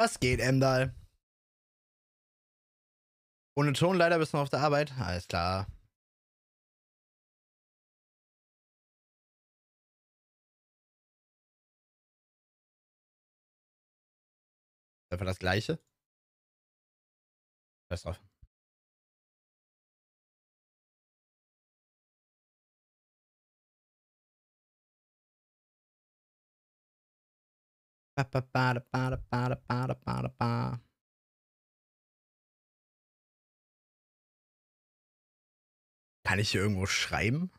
Was geht, Emdal? Ohne Ton, leider bist du noch auf der Arbeit. Alles klar. Einfach das Gleiche? Scheiß drauf. Kann ich hier irgendwo schreiben?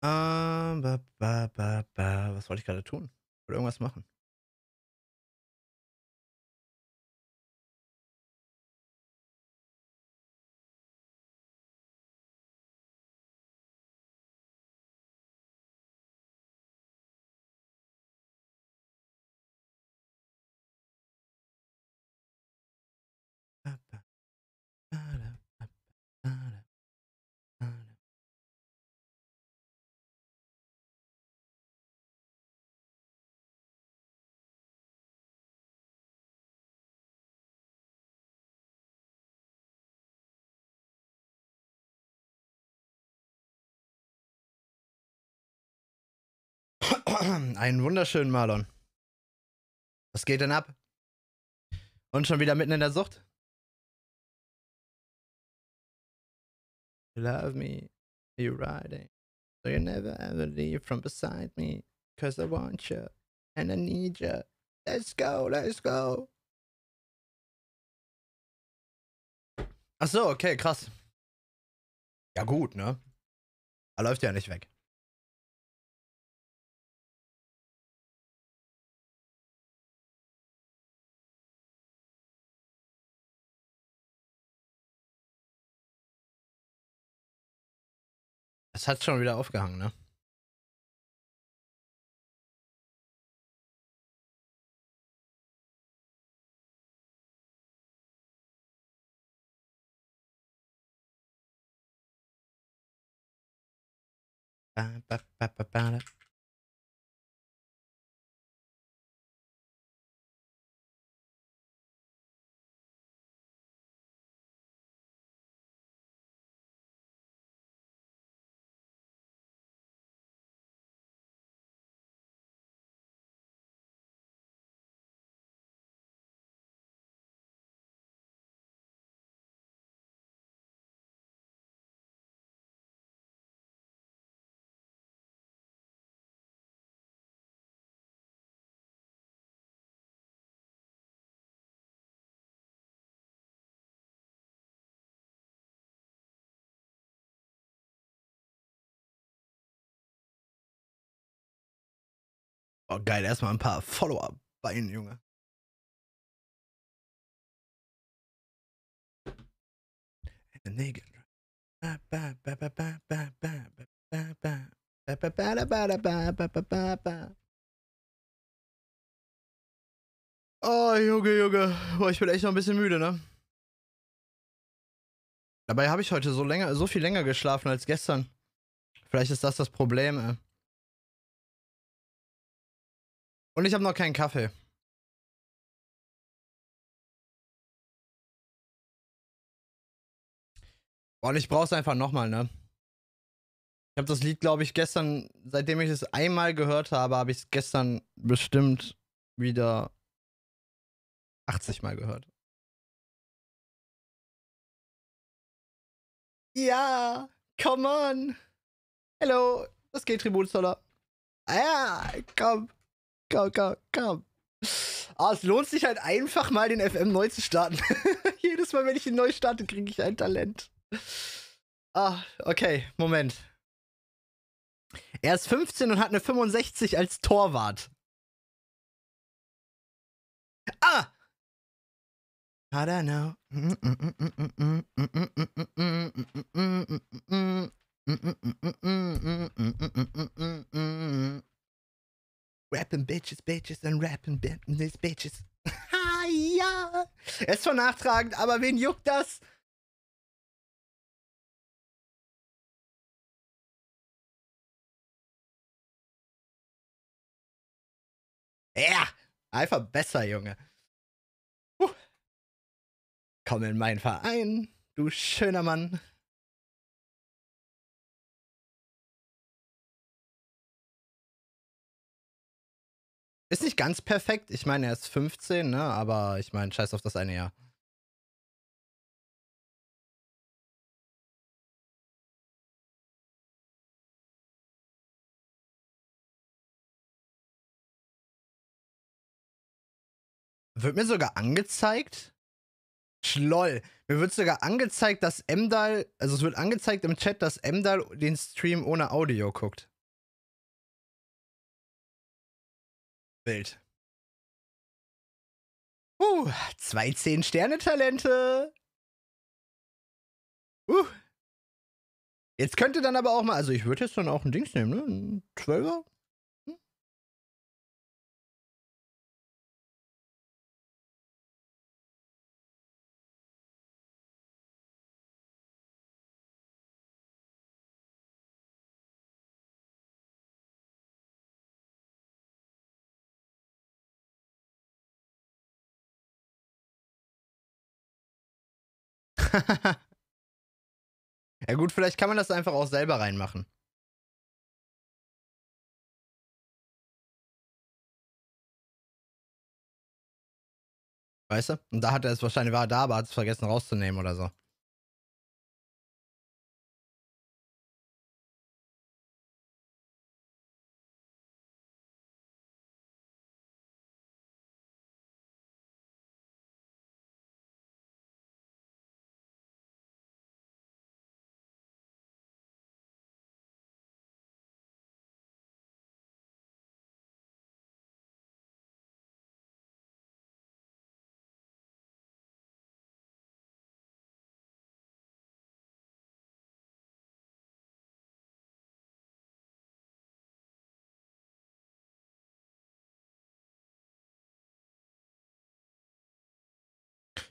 Was wollte ich gerade tun? Oder irgendwas machen? Einen wunderschönen Marlon. Was geht denn ab? Und schon wieder mitten in der Sucht? You love me, you riding, so you never ever leave from beside me, cause I want you and I need you. Let's go, let's go. Ach so, okay, krass. Ja gut, ne? Er läuft ja nicht weg. Es hat schon wieder aufgehangen, ne? Oh geil, erstmal ein paar Follower bei Ihnen, Junge. Oh Junge, Junge. Boah, ich bin echt noch ein bisschen müde, ne? Dabei habe ich heute so viel länger geschlafen als gestern. Vielleicht ist das Problem, ey. Und ich habe noch keinen Kaffee. Boah, und ich brauch's einfach nochmal, ne? Ich habe das Lied, glaube ich, gestern, seitdem ich es einmal gehört habe, habe ich es gestern bestimmt wieder 80 Mal gehört. Ja, come on. Hello, das geht Tribunstoller. Ja, komm. Komm. Ah, es lohnt sich halt einfach mal, den FM neu zu starten. Jedes Mal, wenn ich ihn neu starte, kriege ich ein Talent. Ah, okay, Moment. Er ist 15 und hat eine 65 als Torwart. Ah! I don't know. Rappin' bitches, bitches and rappin' these bitches. Ha, ja! Er ist zwar nachtragend, aber wen juckt das? Ja! Einfach besser, Junge. Komm in meinen Verein, du schöner Mann. Ist nicht ganz perfekt. Ich meine, er ist 15, ne? Aber ich meine, scheiß auf das eine Jahr. Wird mir sogar angezeigt? Schloll. Mir wird sogar angezeigt, dass Emdal, also es wird angezeigt im Chat, dass Emdal den Stream ohne Audio guckt. Bild. 2 10-Sterne-Talente. Jetzt könnte dann aber auch mal, also ich würde jetzt dann auch ein Dings nehmen, ne? Ein 12er? Ja gut, vielleicht kann man das einfach auch selber reinmachen. Weißt du? Und da hat er es wahrscheinlich, war da, aber hat es vergessen rauszunehmen oder so.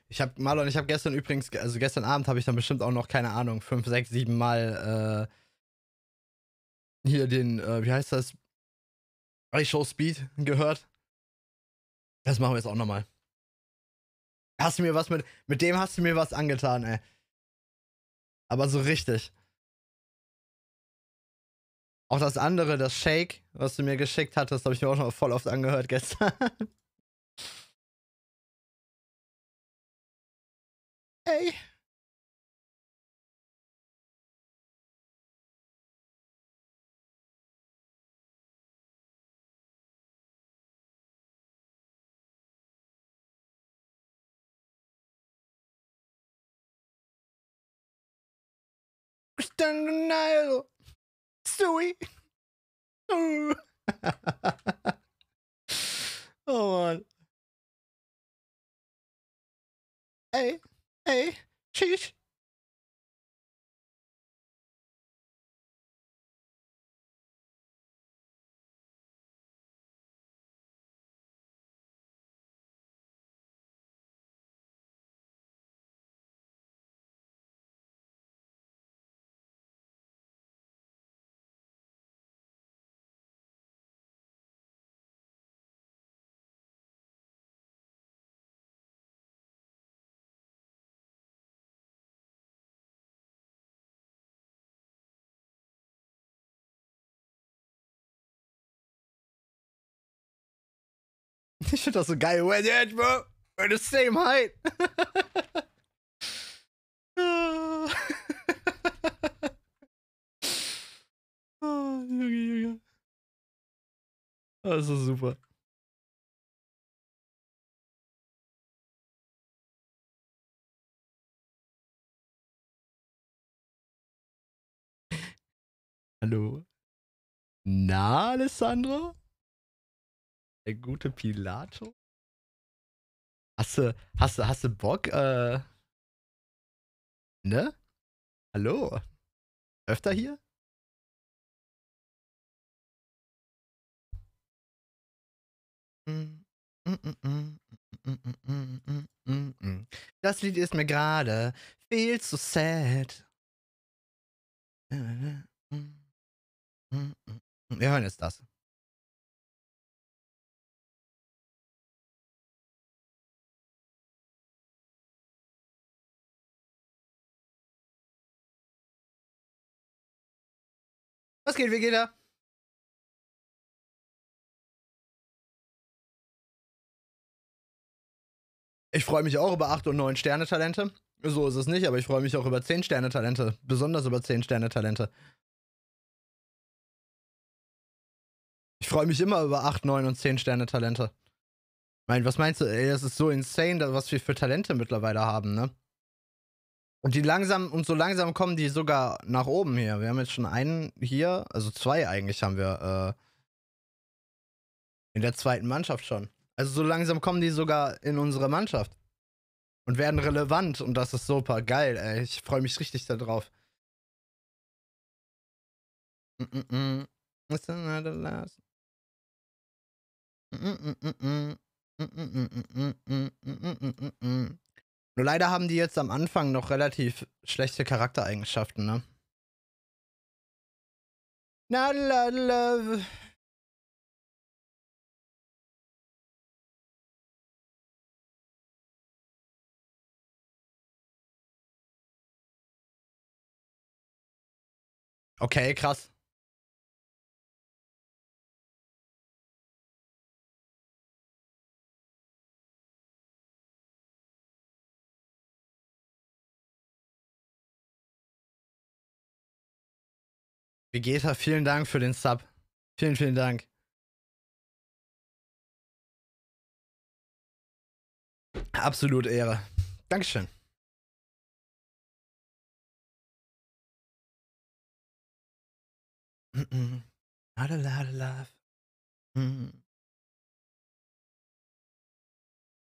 Ich habe gestern übrigens, also gestern Abend habe ich dann bestimmt auch noch, keine Ahnung, 5, 6, 7 Mal hier den, wie heißt das? iShow Speed gehört. Das machen wir jetzt auch nochmal. Hast du mir was mit dem hast du mir was angetan, ey. Aber so richtig. Auch das andere, das Shake, was du mir geschickt hattest, habe ich mir auch noch voll oft angehört gestern. Hey. Oh Mann. Ey. Hey, tschüss. Ich finde das so geil. Where the edge, bro? We're the same height. Das ist super. Hallo. Na, Alessandro? Der gute Pilato? Hast du Bock, ne? Hallo? Öfter hier? Das Lied ist mir gerade viel zu sad. Wir hören jetzt das. Was geht, Vegeta? Ich freue mich auch über 8 und 9 Sterne-Talente. So ist es nicht, aber ich freue mich auch über 10 Sterne-Talente. Besonders über 10 Sterne-Talente. Ich freue mich immer über 8, 9 und 10 Sterne-Talente. Mein, was meinst du? Ey, das ist so insane, was wir für Talente mittlerweile haben, ne? Und die langsam, und so langsam kommen die sogar nach oben hier. Wir haben jetzt schon einen hier, also zwei eigentlich haben wir in der zweiten Mannschaft schon. Also so langsam kommen die sogar in unsere Mannschaft und werden relevant und das ist super geil, ey. Ich freue mich richtig da drauf. Nur leider haben die jetzt am Anfang noch relativ schlechte Charaktereigenschaften, ne? Na, la, la. Okay, krass. Vegeta, vielen Dank für den Sub. Vielen, vielen Dank. Absolut Ehre. Dankeschön. Not a lot of love.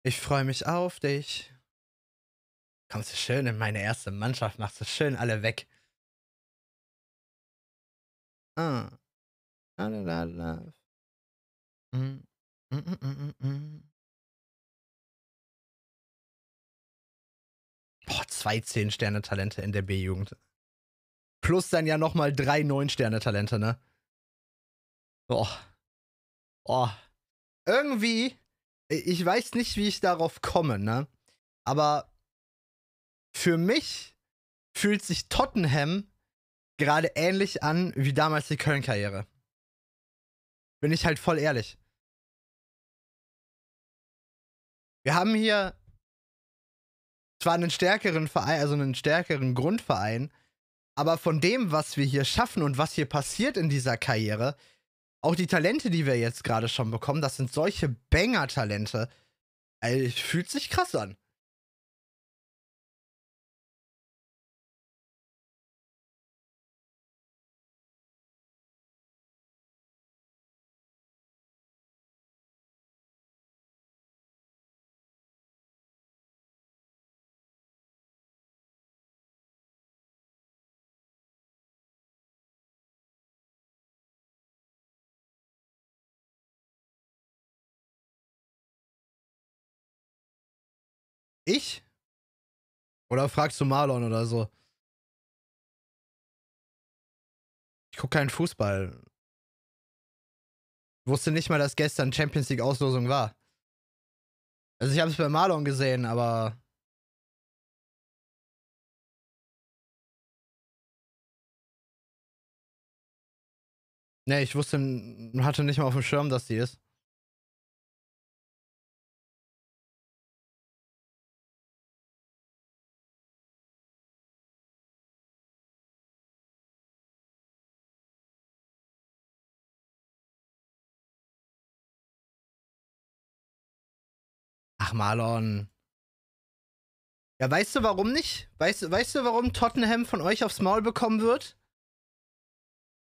Ich freue mich auf dich. Kommst du schön in meine erste Mannschaft, machst du schön alle weg. Ah. Not a lot of love. Boah, 2 10-Sterne-Talente in der B-Jugend. Plus dann ja nochmal 3 9-Sterne-Talente, ne? Oh. Oh. Irgendwie, ich weiß nicht, wie ich darauf komme, ne? Aber für mich fühlt sich Tottenham gerade ähnlich an wie damals die Köln-Karriere. Bin ich halt voll ehrlich. Wir haben hier zwar einen stärkeren Verein, also einen stärkeren Grundverein, aber von dem, was wir hier schaffen und was hier passiert in dieser Karriere, auch die Talente, die wir jetzt gerade schon bekommen, das sind solche Banger-Talente. Also, fühlt sich krass an. Ich? Oder fragst du Marlon oder so? Ich gucke keinen Fußball. Ich wusste nicht mal, dass gestern Champions League Auslosung war. Also ich habe es bei Marlon gesehen, aber... Nee, ich wusste, hatte nicht mal auf dem Schirm, dass die ist. Ach, Marlon. Ja, weißt du, warum nicht? Weißt du, warum Tottenham von euch aufs Maul bekommen wird?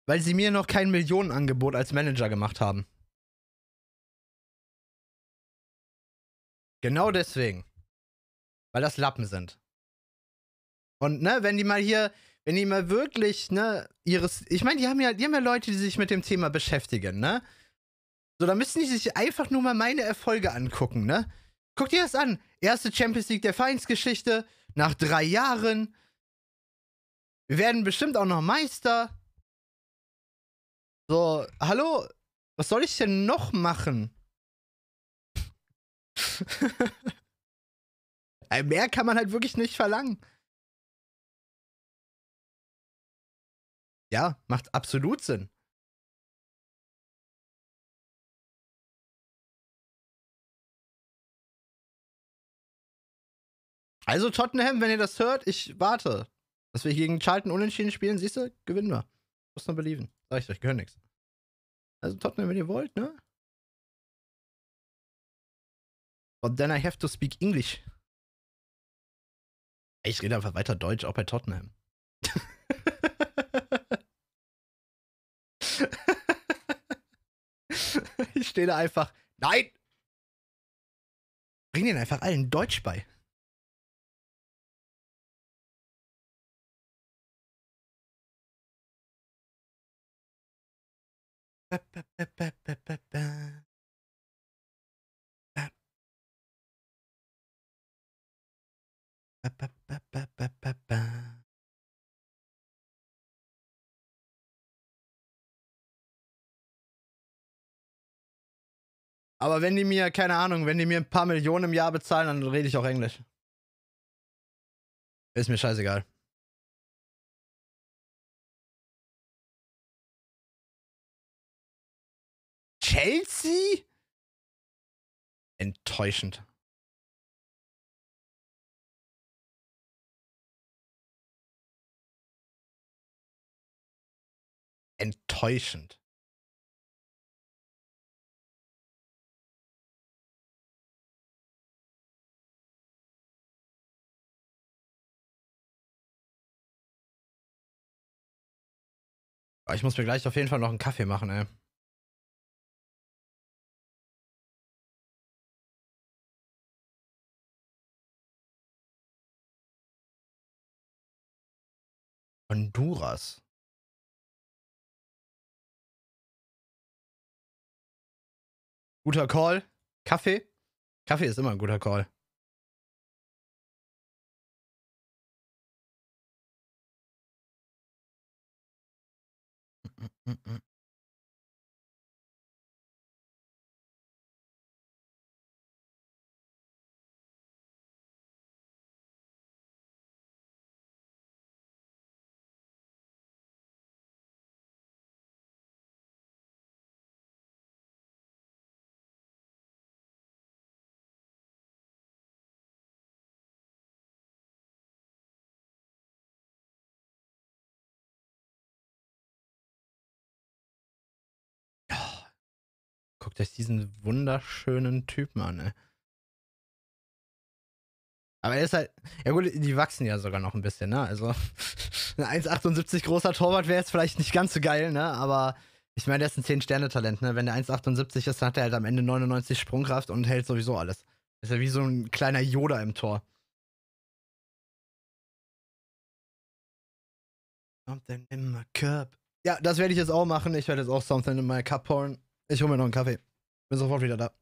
Weil sie mir noch kein Millionenangebot als Manager gemacht haben. Genau deswegen. Weil das Lappen sind. Und, ne, wenn die mal hier, wenn die mal wirklich, ne, ihres, ich meine, die haben ja Leute, die sich mit dem Thema beschäftigen, ne? So, da müssen die sich einfach nur mal meine Erfolge angucken, ne? Guck dir das an. Erste Champions League der Vereinsgeschichte nach 3 Jahren. Wir werden bestimmt auch noch Meister. So, hallo? Was soll ich denn noch machen? Mehr kann man halt wirklich nicht verlangen. Ja, macht absolut Sinn. Also Tottenham, wenn ihr das hört, ich warte. Dass wir gegen Charlton unentschieden spielen, siehst du, gewinnen wir. Muss man belieben. Sag ich euch, gehört nichts. Also Tottenham, wenn ihr wollt, ne? But then I have to speak English. Ich rede einfach weiter Deutsch, auch bei Tottenham. Ich stehe da einfach. Nein! Bring den einfach allen Deutsch bei. Aber wenn die mir, keine Ahnung, wenn die mir ein paar Millionen im Jahr bezahlen, dann rede ich auch Englisch. Ist mir scheißegal. Chelsea? Enttäuschend. Enttäuschend. Ich muss mir gleich auf jeden Fall noch einen Kaffee machen, ey. Honduras. Guter Call. Kaffee? Kaffee ist immer ein guter Call. Guckt euch diesen wunderschönen Typen an, ey. Aber er ist halt... Ja gut, die wachsen ja sogar noch ein bisschen, ne? Also, ein 1,78 großer Torwart wäre jetzt vielleicht nicht ganz so geil, ne? Aber ich meine, der ist ein 10-Sterne-Talent, ne? Wenn der 1,78 ist, dann hat er halt am Ende 99 Sprungkraft und hält sowieso alles. Ist ja wie so ein kleiner Yoda im Tor. Something in my cup. Ja, das werde ich jetzt auch machen. Ich werde jetzt auch Something in my cup pouren. Ich hole mir noch einen Kaffee. Bin sofort wieder da.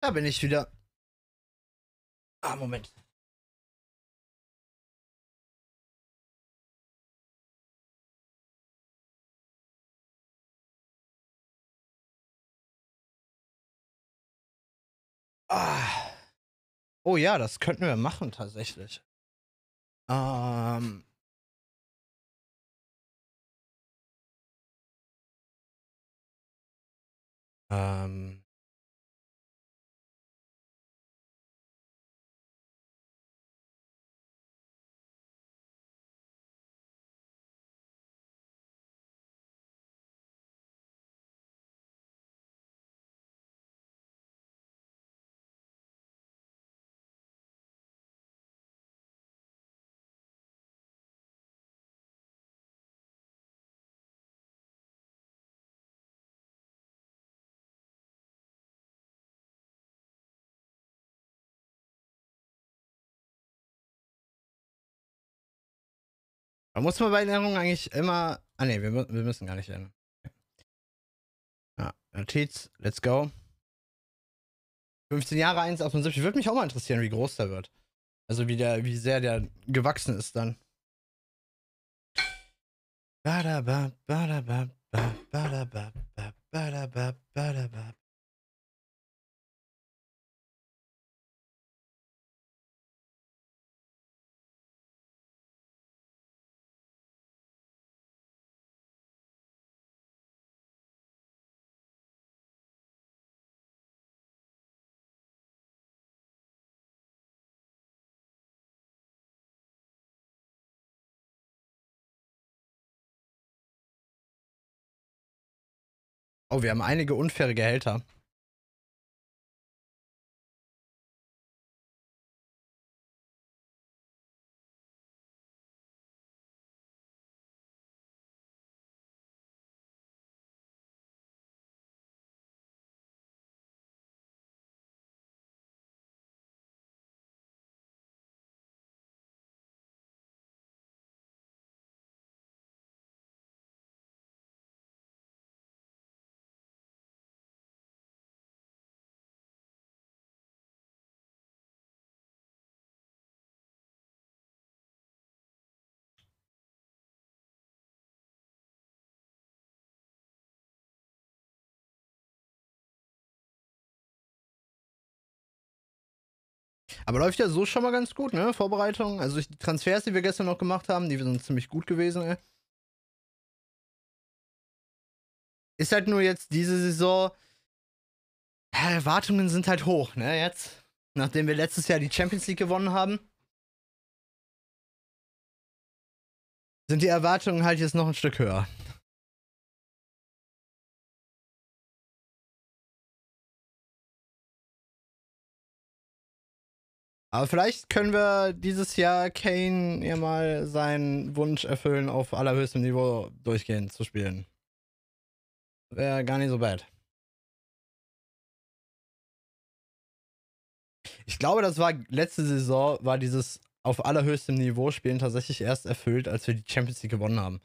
Da bin ich wieder. Ah, Moment. Ah. Oh ja, das könnten wir machen tatsächlich. Da muss man bei Erinnerungen eigentlich immer... Ah ne, wir müssen gar nicht ändern. Ja, Notiz, let's go. 15 Jahre, 1,78. Würde mich auch mal interessieren, wie groß der wird. Also wie sehr der gewachsen ist dann. Oh, wir haben einige unfaire Gehälter. Aber läuft ja so schon mal ganz gut, ne? Vorbereitung. Also die Transfers, die wir gestern noch gemacht haben, die sind ziemlich gut gewesen, ey. Ist halt nur jetzt diese Saison... Erwartungen sind halt hoch, ne? Jetzt, nachdem wir letztes Jahr die Champions League gewonnen haben, sind die Erwartungen halt jetzt noch ein Stück höher. Aber vielleicht können wir dieses Jahr Kane ja mal seinen Wunsch erfüllen, auf allerhöchstem Niveau durchgehend zu spielen. Wäre gar nicht so bad. Ich glaube, das war letzte Saison, war dieses auf allerhöchstem Niveau spielen tatsächlich erst erfüllt, als wir die Champions League gewonnen haben.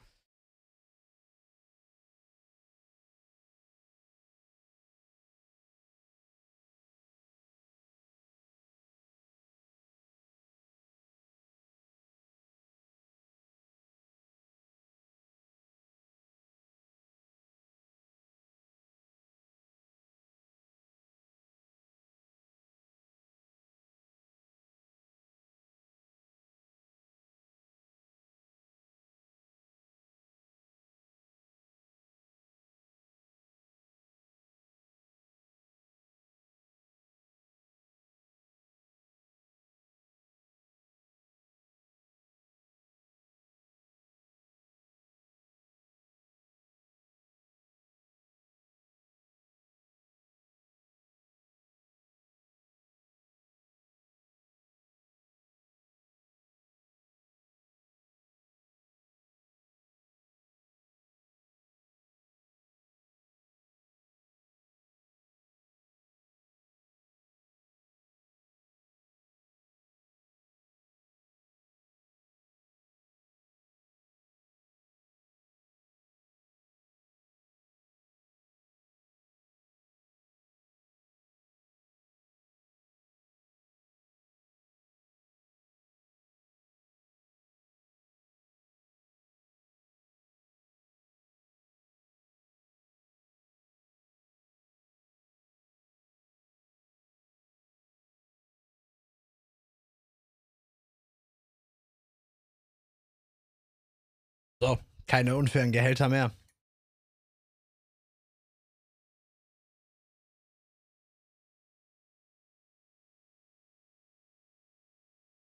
Keine unfairen Gehälter mehr.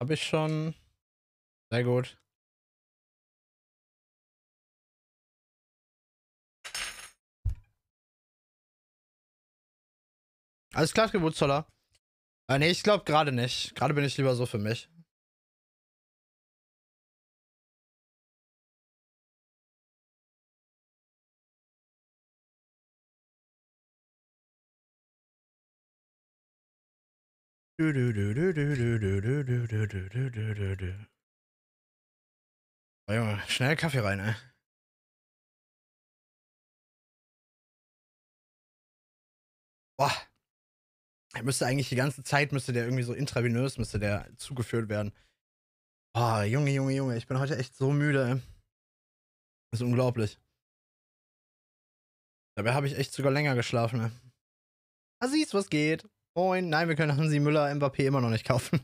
Habe ich schon. Sehr gut. Alles klar, Geburtstoller. Nee, ich glaube gerade nicht. Gerade bin ich lieber so für mich. Oh Junge, schnell Kaffee rein, ey. Boah. Er müsste eigentlich die ganze Zeit, müsste der irgendwie so intravenös, müsste der zugeführt werden. Oh, Junge, Junge, Junge, ich bin heute echt so müde, ey. Das ist unglaublich. Dabei habe ich echt sogar länger geschlafen, ey. Aziz, was geht? Moin, nein, wir können Hansi Müller Mbappé immer noch nicht kaufen.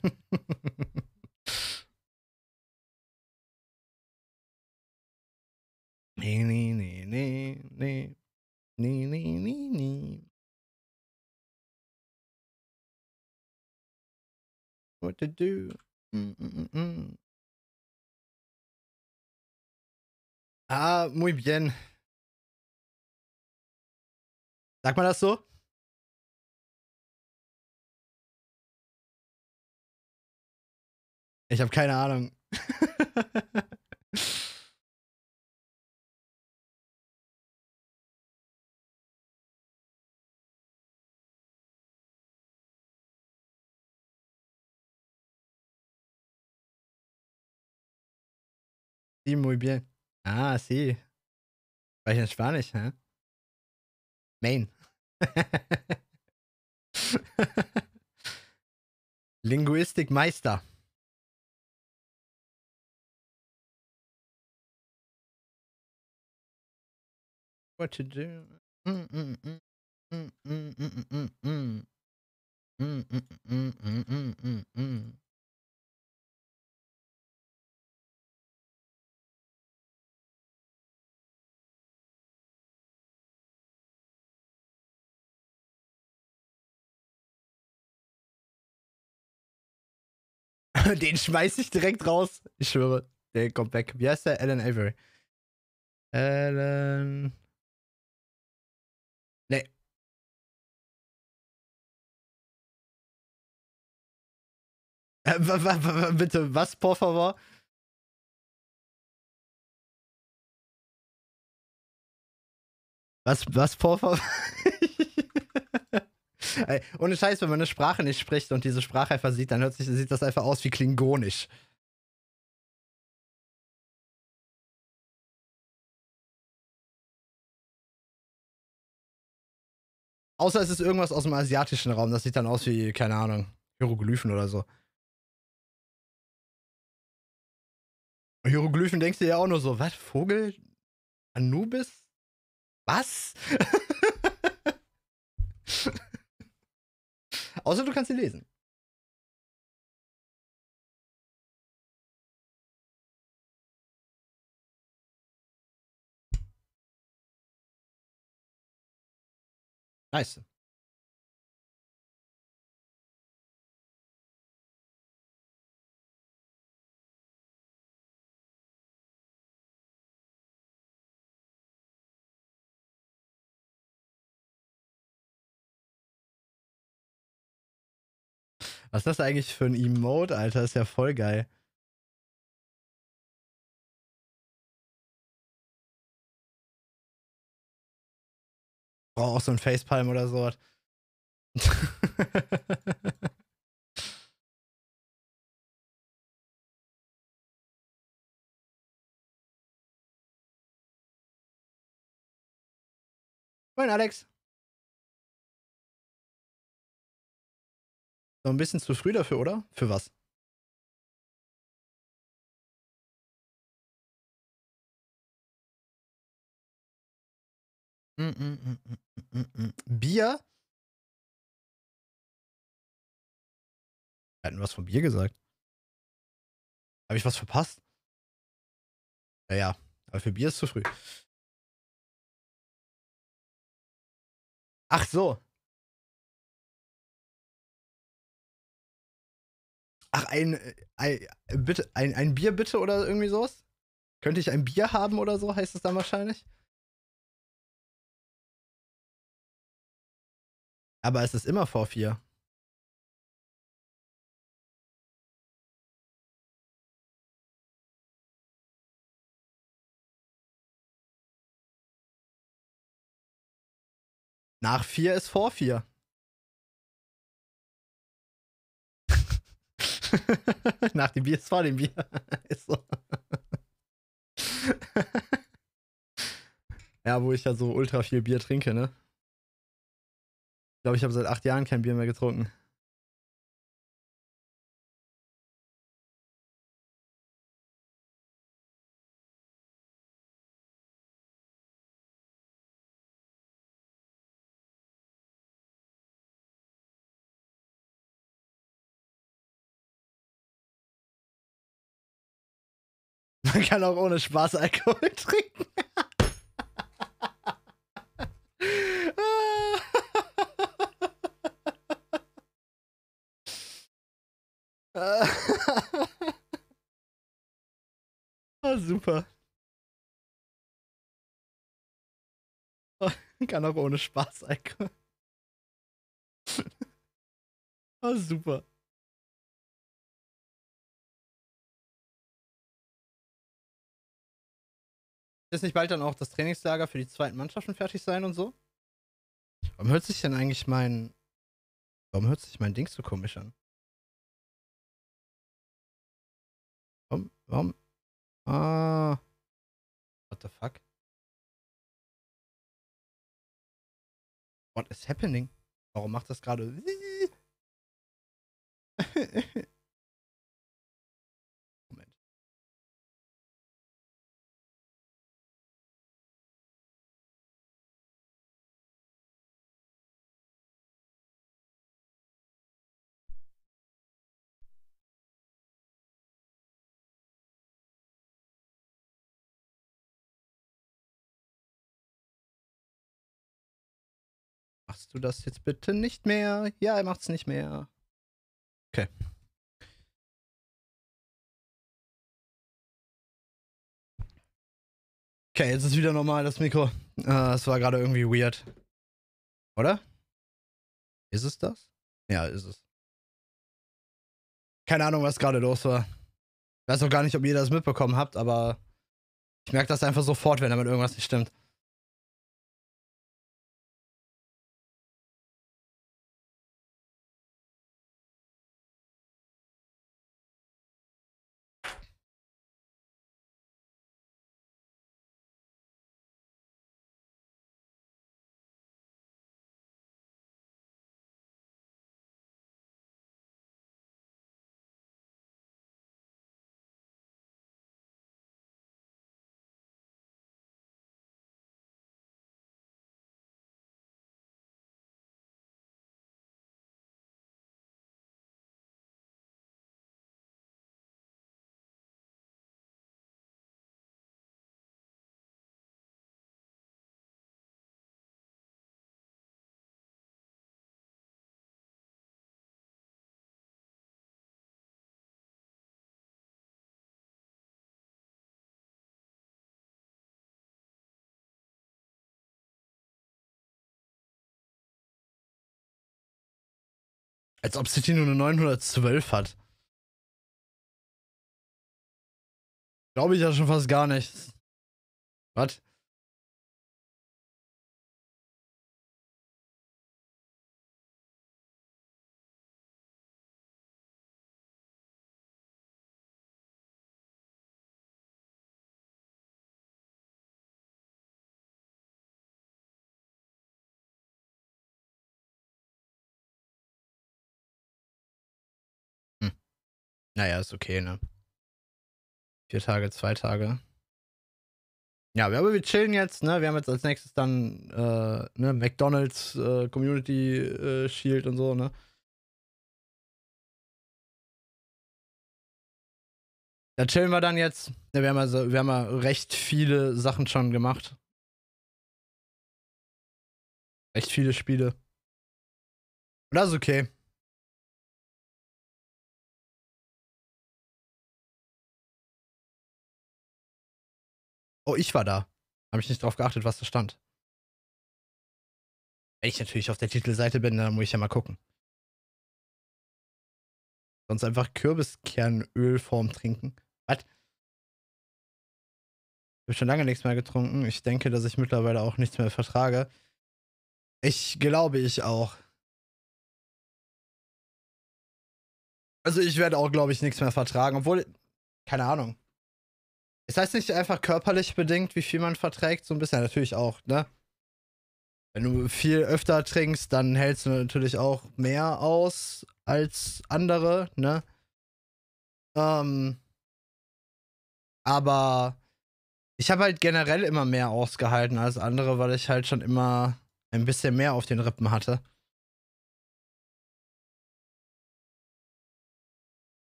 Nee, nee, nee, nee, nee, nee, nee, nee, nee. What to do? Ah, muy bien. Sagt man das so? Ich habe keine Ahnung. Sí, muy bien. Ah, sí. War ich in Spanisch, hä? Main. Linguistikmeister. What to do? Den schmeiß ich direkt raus. Ich schwöre, der kommt weg. Wie heißt der? Alan Avery. Alan... Nee. Bitte, was, por favor? Was, por favor? Ey, ohne Scheiß, wenn man eine Sprache nicht spricht und diese Sprache einfach sieht, dann sieht das einfach aus wie Klingonisch. Außer es ist irgendwas aus dem asiatischen Raum, das sieht dann aus wie, keine Ahnung, Hieroglyphen oder so. Hieroglyphen denkst du ja auch nur so, was, Vogel? Anubis? Was? Außer du kannst sie lesen. Nice. Was ist das eigentlich für ein Emote, Alter? Ist ja voll geil. Brauche auch so ein Facepalm oder sowas. Moin, Alex. So ein bisschen zu früh dafür, oder? Für was? Bier? Wir hatten was von Bier gesagt. Habe ich was verpasst? Ja, ja. Aber für Bier ist zu früh. Ach so. Ach, ein Bier bitte oder irgendwie sowas? Könnte ich ein Bier haben oder so, heißt es dann wahrscheinlich? Aber es ist immer V4. Nach 4 ist vor 4. Nach dem Bier ist vor dem Bier. Ist so. Ja, wo ich ja so ultra viel Bier trinke, ne? Ich glaube, ich habe seit 8 Jahren kein Bier mehr getrunken. Man kann auch ohne Spaß Alkohol trinken. Oh, super. Oh, kann auch ohne Spaß Alkohol. Oh, super. Ist nicht bald dann auch das Trainingslager für die zweiten Mannschaften fertig sein und so? Warum hört sich mein Ding so komisch an? Warum? Ah. What the fuck? What is happening? Warum macht das gerade? Machst du das jetzt bitte nicht mehr? Ja, er macht's nicht mehr. Okay. Okay, jetzt ist wieder normal das Mikro. Es war gerade irgendwie weird. Oder? Ist es das? Ja, ist es. Keine Ahnung, was gerade los war. Ich weiß auch gar nicht, ob ihr das mitbekommen habt, aber ich merke das einfach sofort, wenn damit irgendwas nicht stimmt. Als ob City nur eine 912 hat. Glaube ich ja schon fast gar nicht. Was? Naja, ist okay, ne? 4 Tage, 2 Tage. Ja, aber wir chillen jetzt, ne? Wir haben jetzt als nächstes dann, ne, McDonald's, Community, Shield und so, ne? Da chillen wir dann jetzt. Ja, wir haben ja recht viele Sachen schon gemacht. Recht viele Spiele. Und das ist okay. Oh, ich war da. Habe ich nicht drauf geachtet, was da stand. Wenn ich natürlich auf der Titelseite bin, dann muss ich ja mal gucken. Sonst einfach Kürbiskernölform trinken. Was? Ich habe schon lange nichts mehr getrunken. Ich denke, dass ich mittlerweile auch nichts mehr vertrage. Ich glaube, ich auch. Also ich werde auch, glaube ich, nichts mehr vertragen. Obwohl, keine Ahnung. Es heißt nicht einfach körperlich bedingt, wie viel man verträgt. So ein bisschen natürlich auch, ne? Wenn du viel öfter trinkst, dann hältst du natürlich auch mehr aus als andere, ne? Aber ich habe halt generell immer mehr ausgehalten als andere, weil ich halt schon immer ein bisschen mehr auf den Rippen hatte.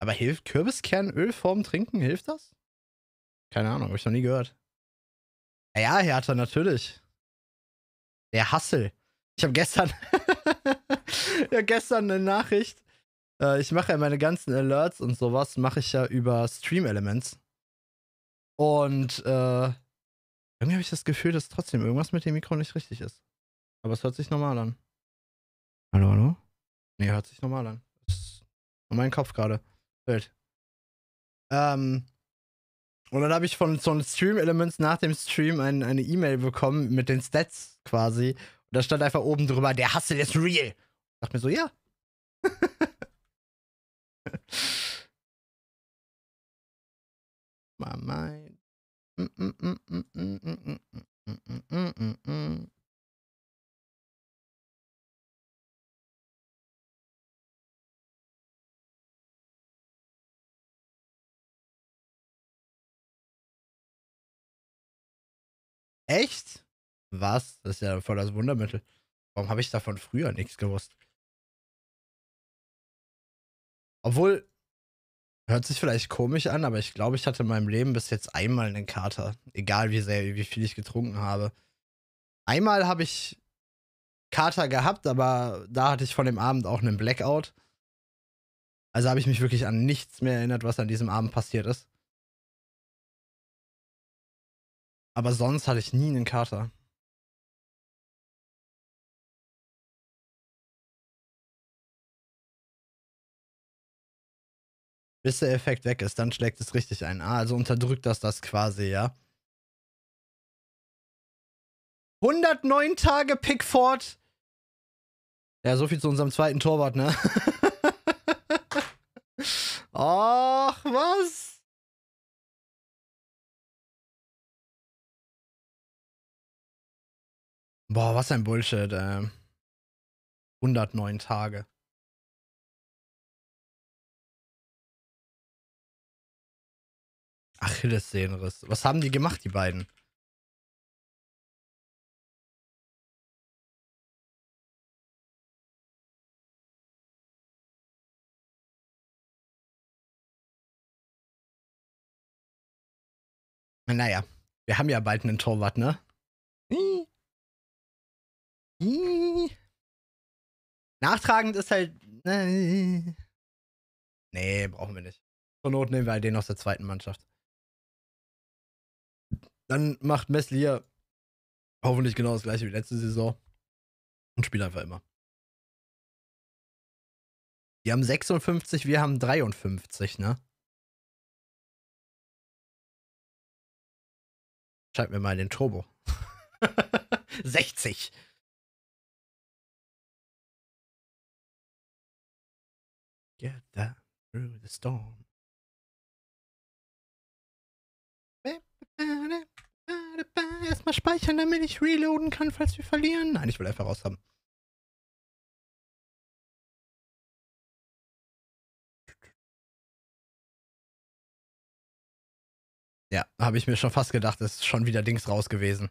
Aber hilft Kürbiskernölform trinken? Hilft das? Keine Ahnung, habe ich noch nie gehört. Ja, Hertha, natürlich. Der Hassel. Ich habe gestern gestern eine Nachricht. Ich mache ja meine ganzen Alerts und sowas, mache ich ja über Stream Elements. Und irgendwie habe ich das Gefühl, dass trotzdem irgendwas mit dem Mikro nicht richtig ist. Aber es hört sich normal an. Hallo, hallo? Nee, hört sich normal an. Das ist in meinem Kopf gerade. Wild. Und dann habe ich von so einem Stream Elements nach dem Stream eine E-Mail bekommen mit den Stats quasi. Und da stand einfach oben drüber, der Hustle ist real. Ich dachte mir so, ja. Mama. Echt? Was? Das ist ja voll das Wundermittel. Warum habe ich davon früher nichts gewusst? Obwohl, hört sich vielleicht komisch an, aber ich glaube, ich hatte in meinem Leben bis jetzt einmal einen Kater. Egal wie sehr, wie viel ich getrunken habe. Einmal habe ich Kater gehabt, aber da hatte ich von dem Abend auch einen Blackout. Also habe ich mich wirklich an nichts mehr erinnert, was an diesem Abend passiert ist. Aber sonst hatte ich nie einen Kater. Bis der Effekt weg ist, dann schlägt es richtig ein. Ah, also unterdrückt das quasi, ja. 109 Tage Pickford. Ja, so viel zu unserem zweiten Torwart, ne? Ach, was? Boah, was ein Bullshit, 109 Tage. Achillessehnenriss. Was haben die gemacht, die beiden? Naja, wir haben ja bald einen Torwart, ne? Nachtragend ist halt... Nee, brauchen wir nicht. Zur Not nehmen wir halt den aus der zweiten Mannschaft. Dann macht Messli hier hoffentlich genau das gleiche wie letzte Saison und spielt einfach immer. Die haben 56, wir haben 53, ne? Schreib mir mal den Turbo. 60. Get that through the storm. Erstmal speichern, damit ich reloaden kann, falls wir verlieren. Nein, ich will einfach raus haben. Ja, habe ich mir schon fast gedacht, ist schon wieder Dings raus gewesen.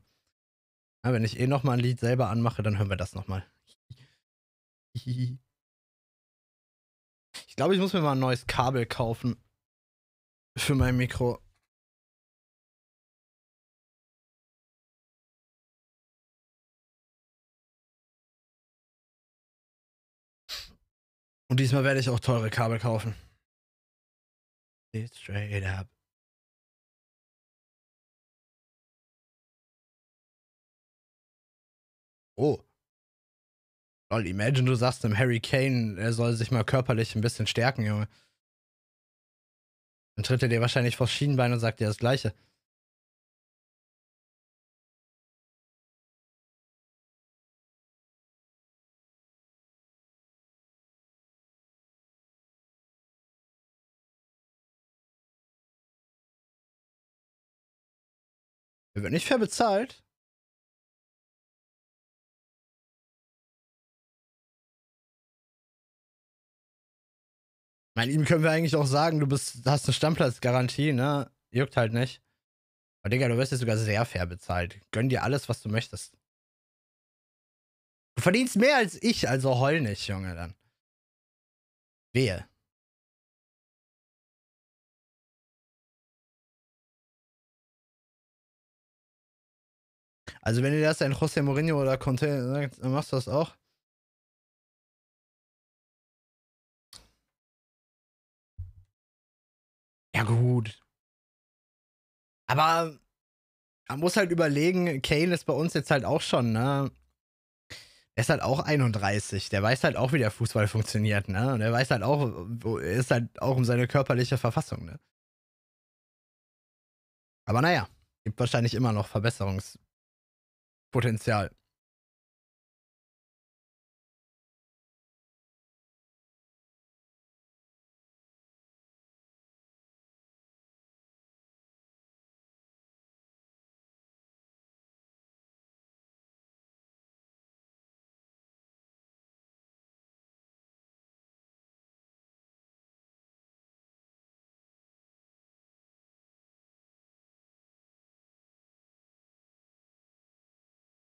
Ja, wenn ich eh nochmal ein Lied selber anmache, dann hören wir das nochmal. Ich glaube, ich muss mir mal ein neues Kabel kaufen. für mein Mikro. Und diesmal werde ich auch teure Kabel kaufen. It's straight up. Oh. Lol, imagine du sagst dem Harry Kane, er soll sich mal körperlich ein bisschen stärken, Junge. Dann tritt er dir wahrscheinlich vors Schienbein und sagt dir das Gleiche. Er wird nicht fair bezahlt. Ich meine, ihm können wir eigentlich auch sagen, du bist, hast eine Stammplatzgarantie, ne? Juckt halt nicht. Aber Digga, du wirst jetzt sogar sehr fair bezahlt. Gönn dir alles, was du möchtest. Du verdienst mehr als ich, also heul nicht, Junge, dann. Wehe. Also wenn dir das ein José Mourinho oder Conte sagt, dann machst du das auch. Ja gut. Aber man muss halt überlegen, Kane ist bei uns jetzt halt auch schon, ne? Er ist halt auch 31. Der weiß halt auch, wie der Fußball funktioniert, ne? Und er weiß halt auch, ist halt auch um seine körperliche Verfassung, ne? Aber naja, gibt wahrscheinlich immer noch Verbesserungspotenzial.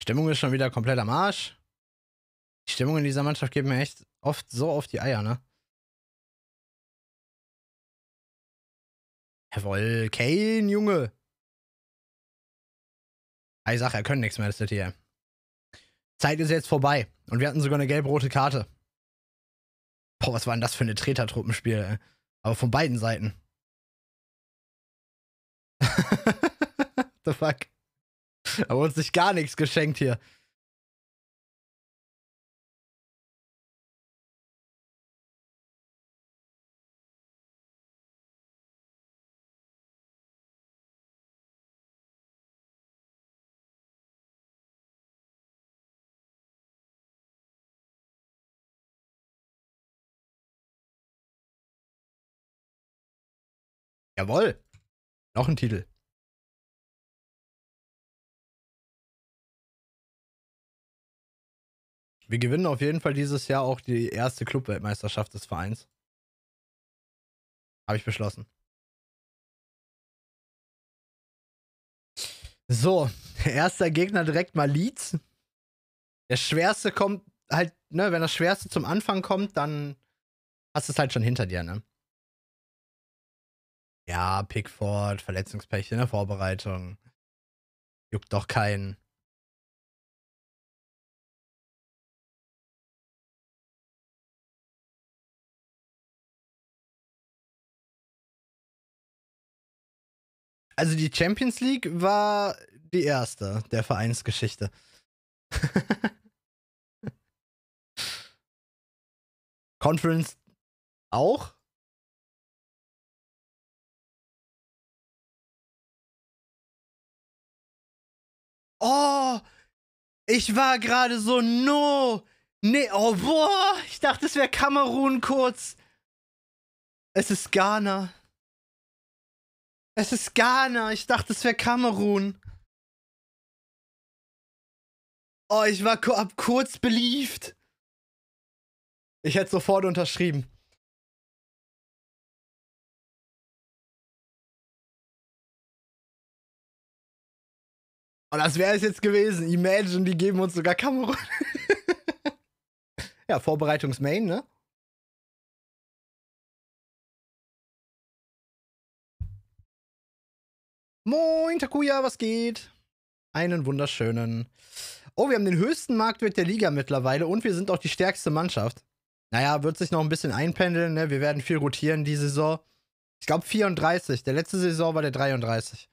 Stimmung ist schon wieder komplett am Arsch. Die Stimmung in dieser Mannschaft geht mir echt oft so auf die Eier, ne? Jawohl, Kane, Junge. Ich sag, er kann nichts mehr, das ist hier. Zeit ist jetzt vorbei. Und wir hatten sogar eine gelb-rote Karte. Boah, was war denn das für eine Tretertruppenspiel, ey? Aber von beiden Seiten. The fuck? Aber uns nicht gar nichts geschenkt hier. Jawohl. Noch ein Titel. Wir gewinnen auf jeden Fall dieses Jahr auch die erste Clubweltmeisterschaft des Vereins. Habe ich beschlossen. So, erster Gegner direkt mal Leeds. Der schwerste kommt halt, ne, wenn das schwerste zum Anfang kommt, dann hast du es halt schon hinter dir, ne? Ja, Pickford, Verletzungspech in der Vorbereitung. Juckt doch keinen. Also die Champions League war die erste der Vereinsgeschichte. Conference auch? Oh, ich war gerade so, no. Nee, oh boah, ich dachte, es wäre Kamerun kurz. Es ist Ghana. Es ist Ghana. Ich dachte, es wäre Kamerun. Oh, ich war kurz beliebt. Ich hätte sofort unterschrieben. Oh, das wäre es jetzt gewesen. Imagine, die geben uns sogar Kamerun. Ja, Vorbereitungs-Main, ne? Moin, Takuya, was geht? Einen wunderschönen. Oh, wir haben den höchsten Marktwert der Liga mittlerweile und wir sind auch die stärkste Mannschaft. Naja, wird sich noch ein bisschen einpendeln, ne? Wir werden viel rotieren die Saison. Ich glaube 34. Der letzte Saison war der 33.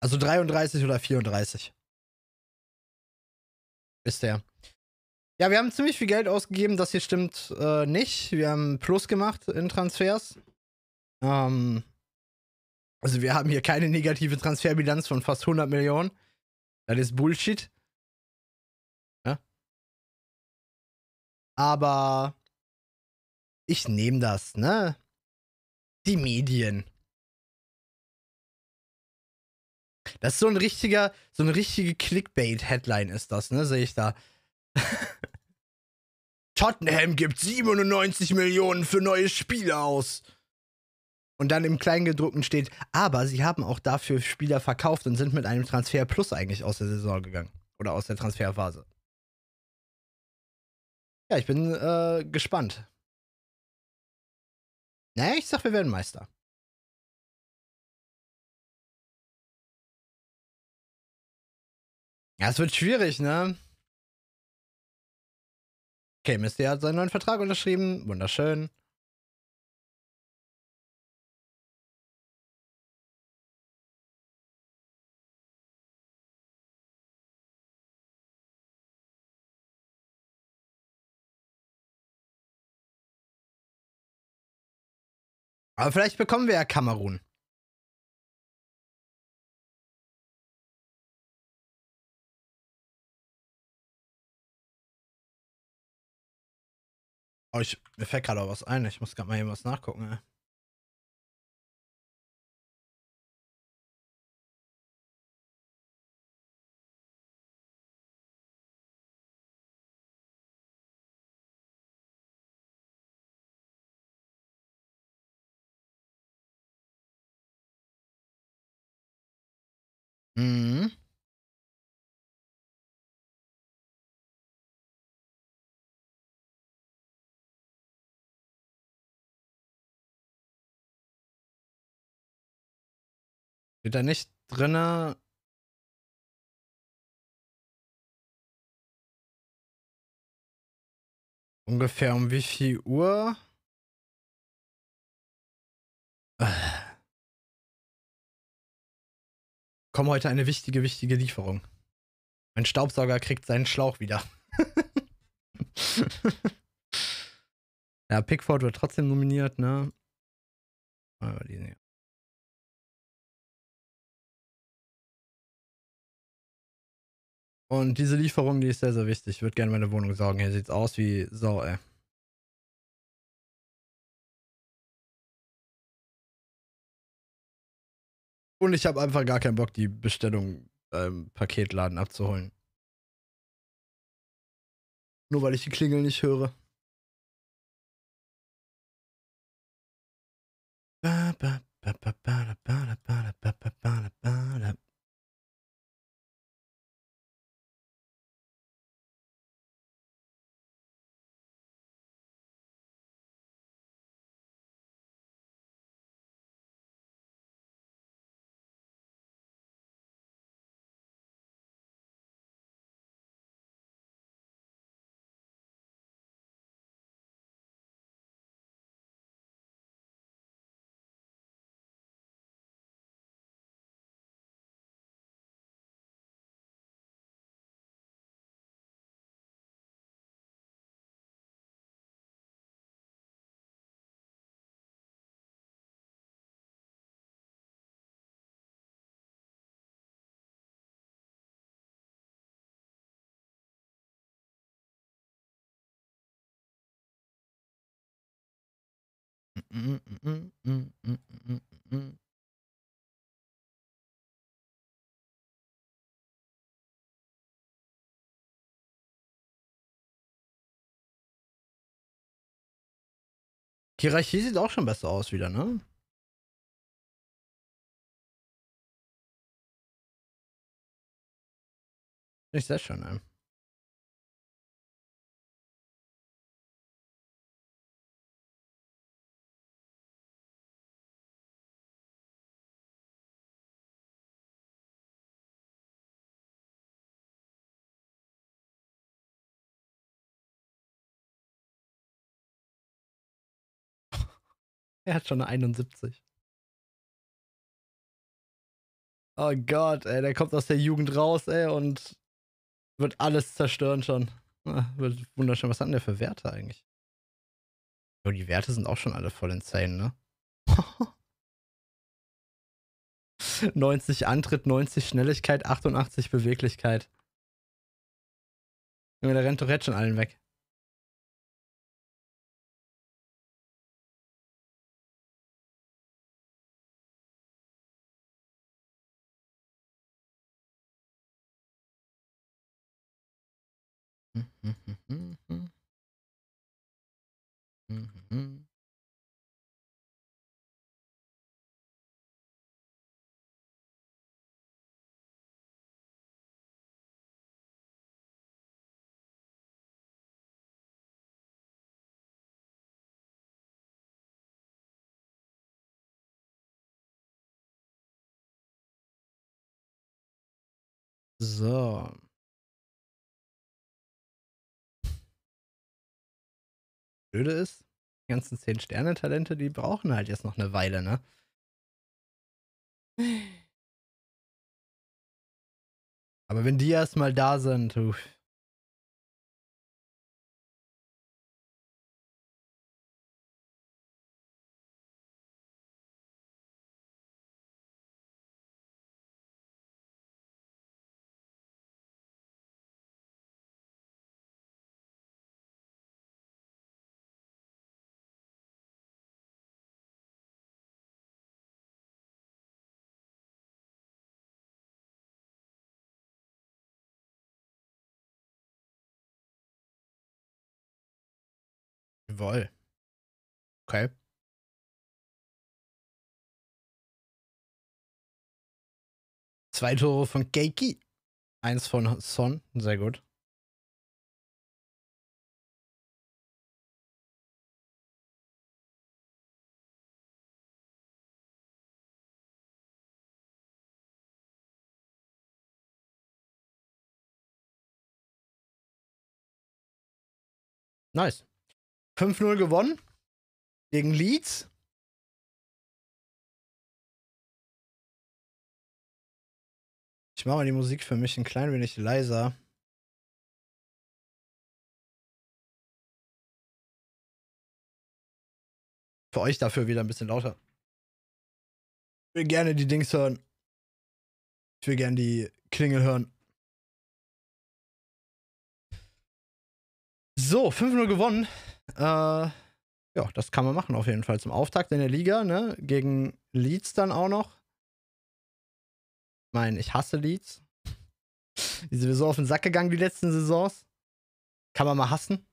Also 33 oder 34. Ist der. Ja, wir haben ziemlich viel Geld ausgegeben. Das hier stimmt nicht. Wir haben Plus gemacht in Transfers. Also wir haben hier keine negative Transferbilanz von fast 100 Millionen. Das ist Bullshit. Ja. Aber ich nehme das, ne? Die Medien. Das ist so ein richtiger, so eine richtige Clickbait-Headline ist das, ne? Sehe ich da. Tottenham gibt 97 Millionen für neue Spieler aus. Und dann im Kleingedruckten steht, aber sie haben auch dafür Spieler verkauft und sind mit einem Transfer Plus eigentlich aus der Saison gegangen. Oder aus der Transferphase. Ja, ich bin gespannt. Naja, ich sag, wir werden Meister. Ja, es wird schwierig, ne? Okay, Messli hat seinen neuen Vertrag unterschrieben. Wunderschön. Aber vielleicht bekommen wir ja Kamerun. Oh, mir fällt gerade auch was ein. Ich muss gerade mal eben was nachgucken. Ey. Mhm. Steht da nicht drinne? Ungefähr um wie viel Uhr? Komm, heute eine wichtige Lieferung. Mein Staubsauger kriegt seinen Schlauch wieder. Ja, Pickford wird trotzdem nominiert, ne? Aber die nicht. Und diese Lieferung, die ist sehr, sehr wichtig. Ich würde gerne meine Wohnung saugen. Hier sieht's aus wie Sau, ey. Und ich habe einfach gar keinen Bock, die Bestellung im Paketladen abzuholen. Nur weil ich die Klingel nicht höre. Hierarchie sieht auch schon besser aus wieder, ne? Ich sehe schon, ne? Er hat schon eine 71. Oh Gott, ey, der kommt aus der Jugend raus, ey, und wird alles zerstören schon. Ja, wird wunderschön. Was hat denn der für Werte eigentlich? Oh, die Werte sind auch schon alle voll insane, ne? 90 Antritt, 90 Schnelligkeit, 88 Beweglichkeit. Junge, der rennt doch jetzt schon allen weg. So. Blöde ist, die ganzen 10-Sterne-Talente, die brauchen halt jetzt noch eine Weile, ne? Aber wenn die erstmal da sind, uff. Jawohl. Okay. Zwei Tore von Keiki. Eins von Son. Sehr gut. Nice. 5-0 gewonnen gegen Leeds. Ich mache mal die Musik für mich ein klein wenig leiser. Für euch dafür wieder ein bisschen lauter. Ich will gerne die Dings hören. Ich will gerne die Klingel hören. So, 5-0 gewonnen. Ja, das kann man machen auf jeden Fall zum Auftakt in der Liga, ne? Gegen Leeds dann auch noch. Ich meine, ich hasse Leeds. Die sind so auf den Sack gegangen die letzten Saisons. Kann man mal hassen.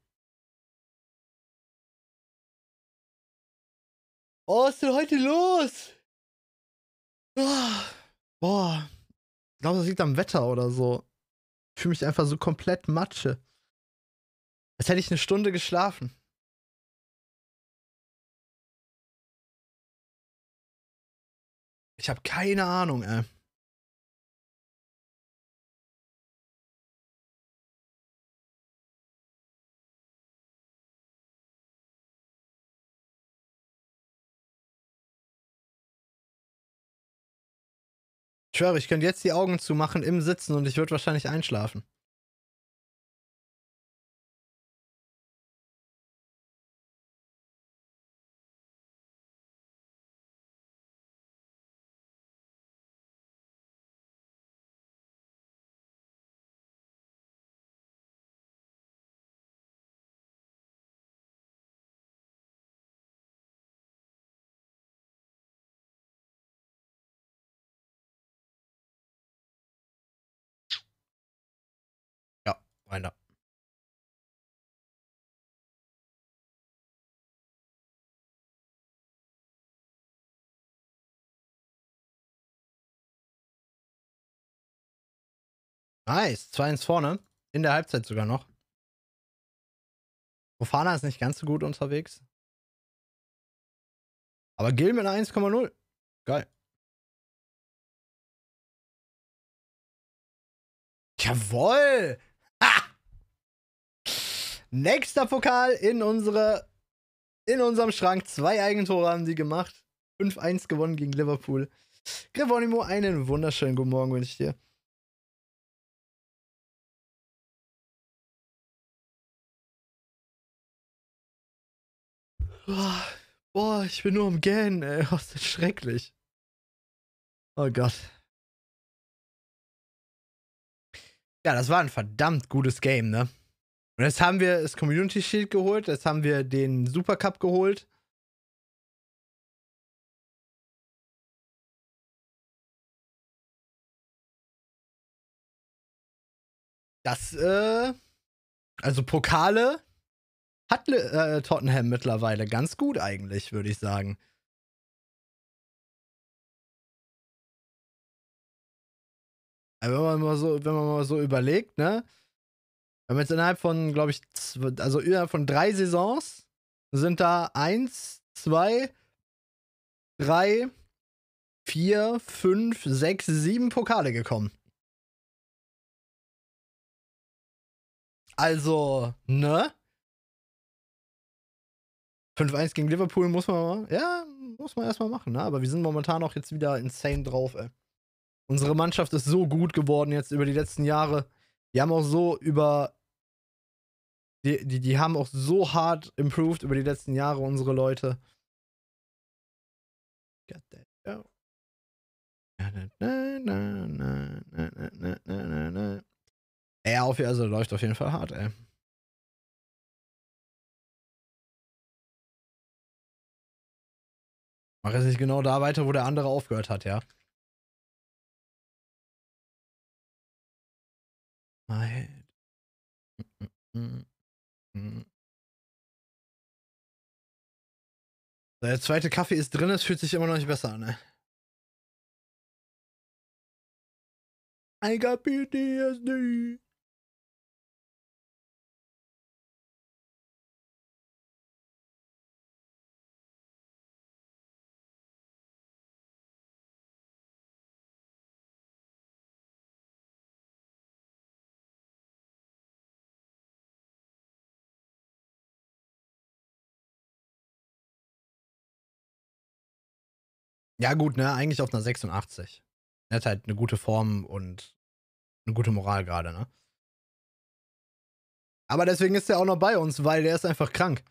Oh, was ist denn heute los? Oh, boah. Ich glaube, das liegt am Wetter oder so. Ich fühle mich einfach so komplett Matsche. Als hätte ich eine Stunde geschlafen. Ich habe keine Ahnung, ey. Ich schwöre, ich könnte jetzt die Augen zumachen im Sitzen und ich würde wahrscheinlich einschlafen. Einer. Nice, 2-1 vorne. In der Halbzeit sogar noch. Fofana ist nicht ganz so gut unterwegs. Aber Gil mit einer 1,0. Geil. Jawohl! Nächster Pokal in unsere in unserem Schrank. 2 Eigentore haben die gemacht. 5-1 gewonnen gegen Liverpool. Grevonimo, einen wunderschönen guten Morgen wünsche ich dir. Boah, ich bin nur am Gähnen, ey. Das ist schrecklich. Oh Gott. Ja, das war ein verdammt gutes Game, ne? Und jetzt haben wir das Community Shield geholt. Jetzt haben wir den Super Cup geholt. Das, also Pokale hat Tottenham mittlerweile ganz gut eigentlich, würde ich sagen. Aber wenn man mal so überlegt, ne? Wir haben jetzt innerhalb von, glaube ich, also innerhalb von 3 Saisons sind da 1, 2, 3, 4, 5, 6, 7 Pokale gekommen. Also, ne? 5-1 gegen Liverpool muss man erstmal machen, ne? Aber wir sind momentan auch jetzt wieder insane drauf, ey. Unsere Mannschaft ist so gut geworden jetzt über die letzten Jahre. Die haben auch so die haben auch so hart improved über die letzten Jahre, unsere Leute. Got that. Oh. Ja, also läuft auf jeden Fall hart, ey. Mach jetzt nicht genau da weiter, wo der andere aufgehört hat, ja. Der zweite Kaffee ist drin, es fühlt sich immer noch nicht besser an, ne? I got PTSD. Ja gut, ne, eigentlich auf einer 86. Er hat halt eine gute Form und eine gute Moral gerade, ne? Aber deswegen ist er auch noch bei uns, weil der ist einfach krank.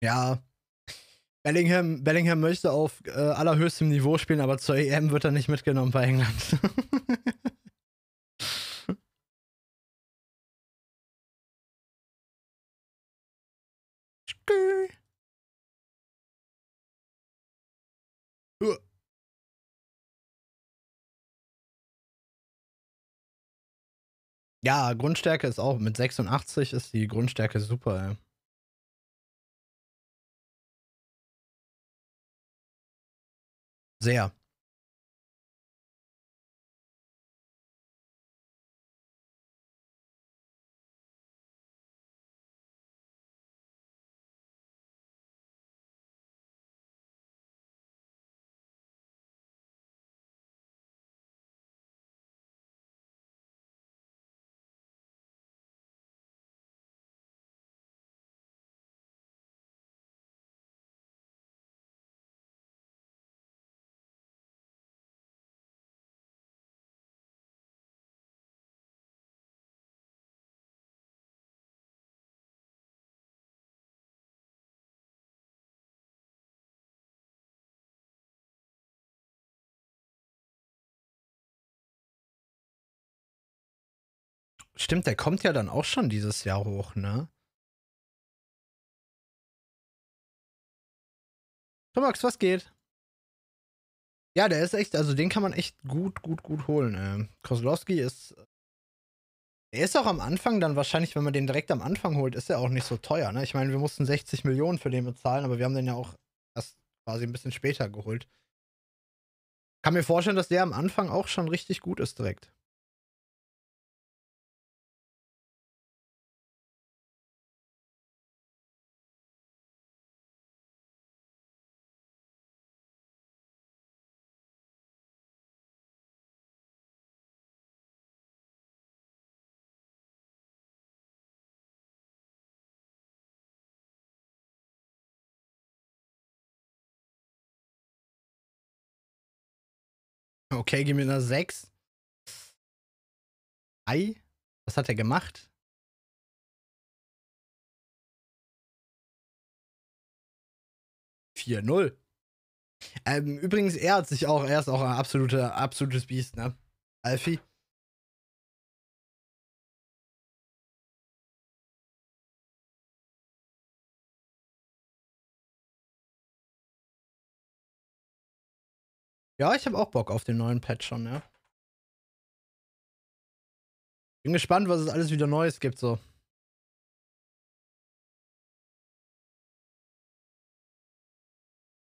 Ja, Bellingham möchte auf allerhöchstem Niveau spielen, aber zur EM wird er nicht mitgenommen bei England. Ja, Grundstärke ist auch, mit 86 ist die Grundstärke super, ey. Sehr. Stimmt, der kommt ja dann auch schon dieses Jahr hoch, ne? Thomas, was geht? Ja, der ist echt, also den kann man echt gut holen. Kozlowski ist, der ist auch am Anfang dann wahrscheinlich, wenn man den direkt am Anfang holt, ist er auch nicht so teuer, ne? Ich meine, wir mussten 60 Millionen für den bezahlen, aber wir haben den ja auch erst quasi ein bisschen später geholt. Kann mir vorstellen, dass der am Anfang auch schon richtig gut ist direkt. Okay, gib mir eine 6. Ei? Was hat er gemacht? $4-0. Übrigens, er ist auch ein absolutes Biest, ne? Alfie. Ja, ich habe auch Bock auf den neuen Patch schon, ja. Bin gespannt, was es alles wieder Neues gibt, so.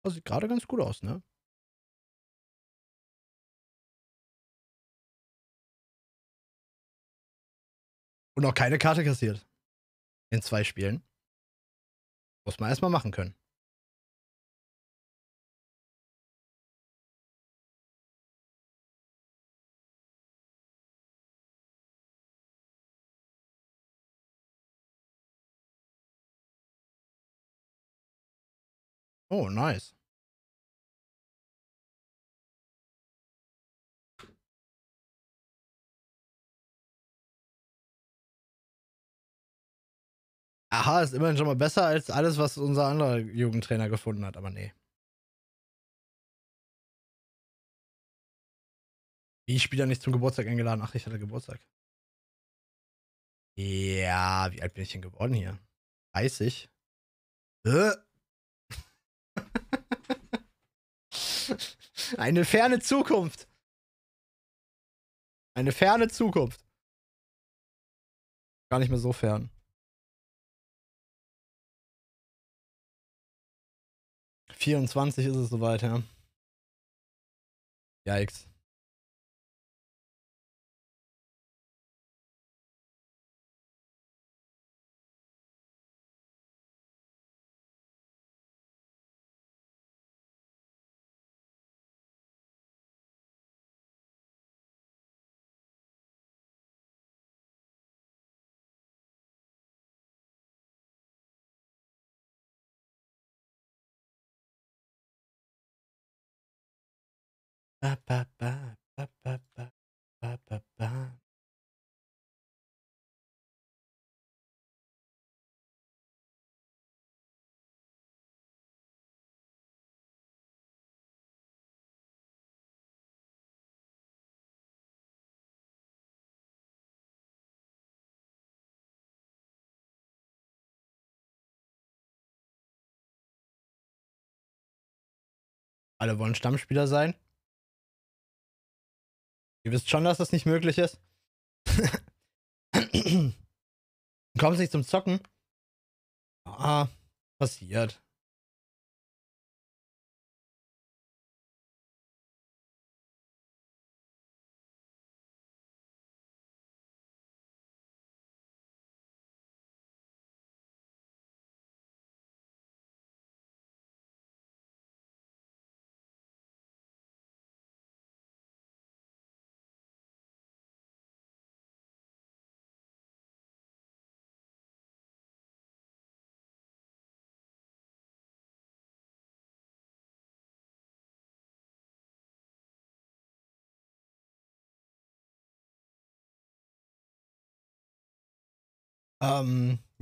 Das sieht gerade ganz gut aus, ne? Und noch keine Karte kassiert. In 2 Spielen. Muss man erstmal machen können. Oh, nice. Aha, ist immerhin schon mal besser als alles, was unser anderer Jugendtrainer gefunden hat, aber nee. Die Spieler nicht zum Geburtstag eingeladen. Ach, ich hatte Geburtstag. Ja, wie alt bin ich denn geworden hier? 30. Eine ferne Zukunft. Eine ferne Zukunft. Gar nicht mehr so fern. Mit 24 ist es soweit, ja. Yikes. Ba, ba, ba, ba, ba, ba, ba, ba, ba. Alle wollen Stammspieler sein. Ihr wisst schon, dass das nicht möglich ist. Du kommst nicht zum Zocken. Ah, passiert.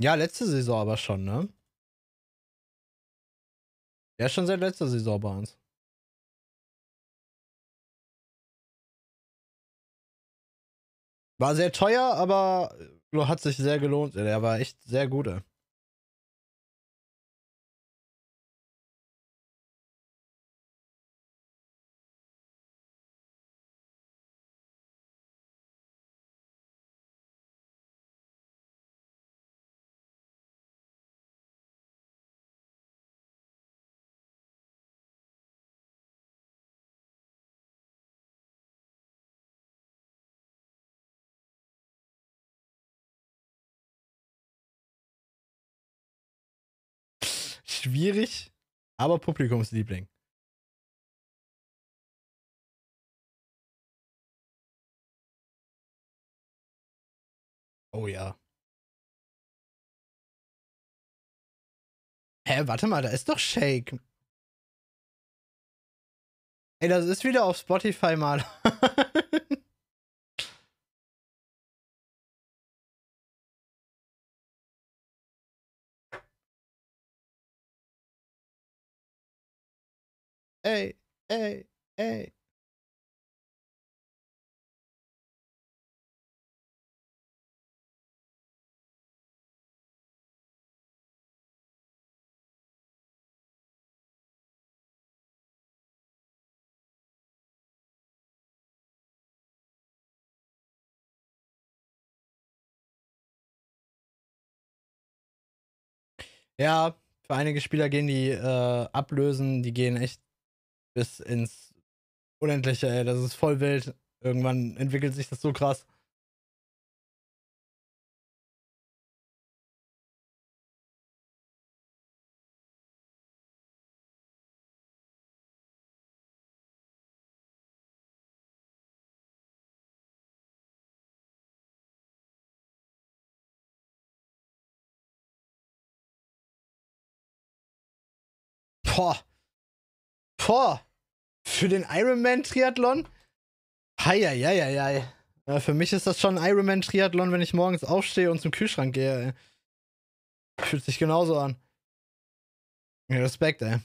Ja, letzte Saison aber schon, ne? Der ist schon seit letzter Saison bei uns. War sehr teuer, aber hat sich sehr gelohnt. Der war echt sehr gut, ey. schwierig, aber Publikumsliebling. Oh ja. Hä, warte mal, da ist doch Shake. Ey, das ist wieder auf Spotify mal. Ey, ey, ey. Ja, für einige Spieler gehen die ablösen, die gehen echt bis ins Unendliche, ey. Das ist voll wild. Irgendwann entwickelt sich das so krass. Boah. Boah. Für den Ironman-Triathlon? Heieieiei. Ja, für mich ist das schon ein Ironman-Triathlon, wenn ich morgens aufstehe und zum Kühlschrank gehe. Ey. Fühlt sich genauso an. Respekt, ey.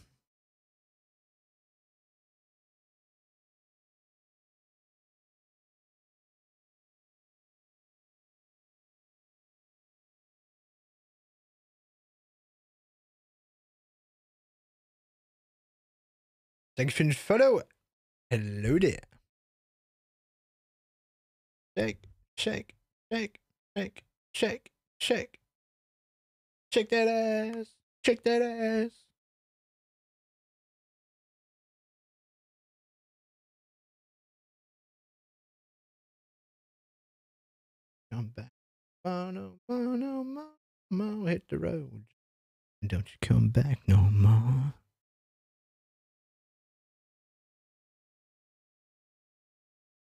Danke für den Follow. Hello there. Shake, shake, shake, shake, shake, shake. Shake that ass. Shake that ass. Come back. Mono, mono, mono, mono. Hit the road. Don't you come back no more.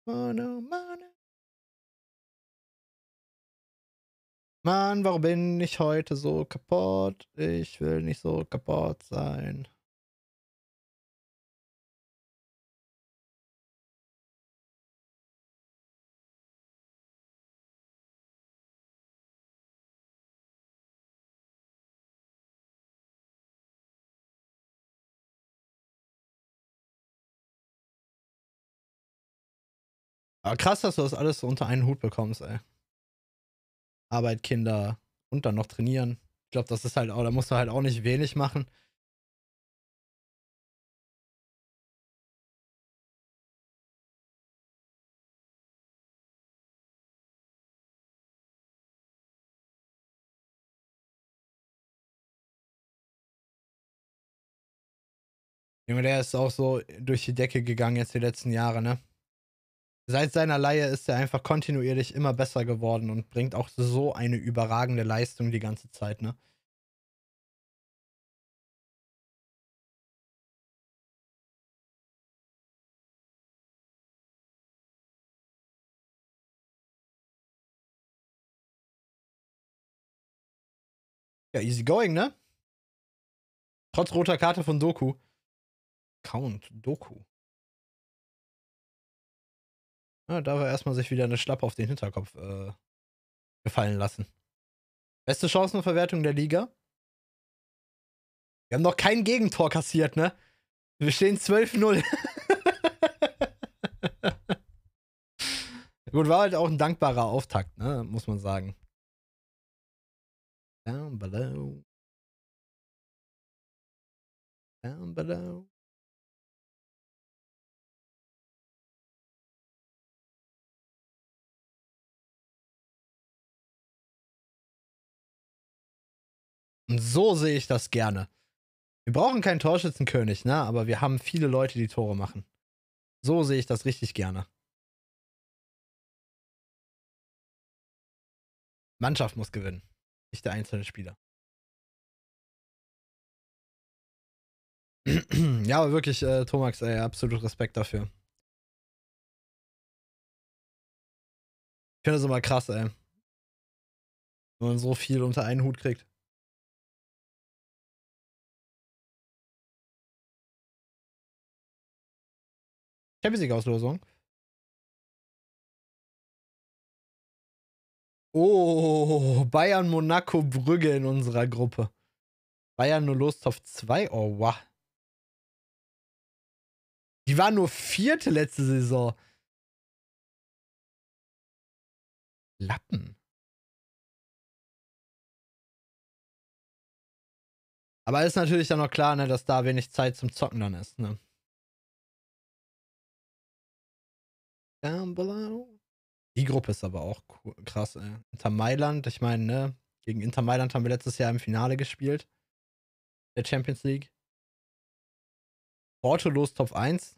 Mono, mono. Mann, warum bin ich heute so kaputt? Ich will nicht so kaputt sein. Aber krass, dass du das alles so unter einen Hut bekommst, ey. Arbeit, Kinder und dann noch trainieren. Ich glaube, das ist halt auch, da musst du halt auch nicht wenig machen. Junge, der ist auch so durch die Decke gegangen jetzt die letzten Jahre, ne? Seit seiner Leihe ist er einfach kontinuierlich immer besser geworden und bringt auch so eine überragende Leistung die ganze Zeit, ne? Ja, easy going, ne? Trotz roter Karte von Doku. Count Doku. Ja, da war erstmal sich wieder eine Schlappe auf den Hinterkopf gefallen lassen. Beste Chancenverwertung der Liga. Wir haben noch kein Gegentor kassiert, ne? Wir stehen 12-0. Gut, war halt auch ein dankbarer Auftakt, ne? Muss man sagen. Down below. Down below. Und so sehe ich das gerne. Wir brauchen keinen Torschützenkönig, ne? Aber wir haben viele Leute, die Tore machen. So sehe ich das richtig gerne. Mannschaft muss gewinnen, nicht der einzelne Spieler. Ja, aber wirklich, Thomas, ey, absolut Respekt dafür. Ich finde das immer krass, ey. Wenn man so viel unter einen Hut kriegt. Champions League-Auslosung. Oh, Bayern, Monaco, Brügge in unserer Gruppe. Bayern nur Lust auf 2. Oh, wow. Die waren nur 4. letzte Saison. Lappen. Aber ist natürlich dann noch klar, ne, dass da wenig Zeit zum Zocken dann ist, ne? Die Gruppe ist aber auch cool, krass, ey. Inter Mailand, ich meine, ne? Gegen Inter Mailand haben wir letztes Jahr im Finale gespielt. Der Champions League. Porto los Top 1.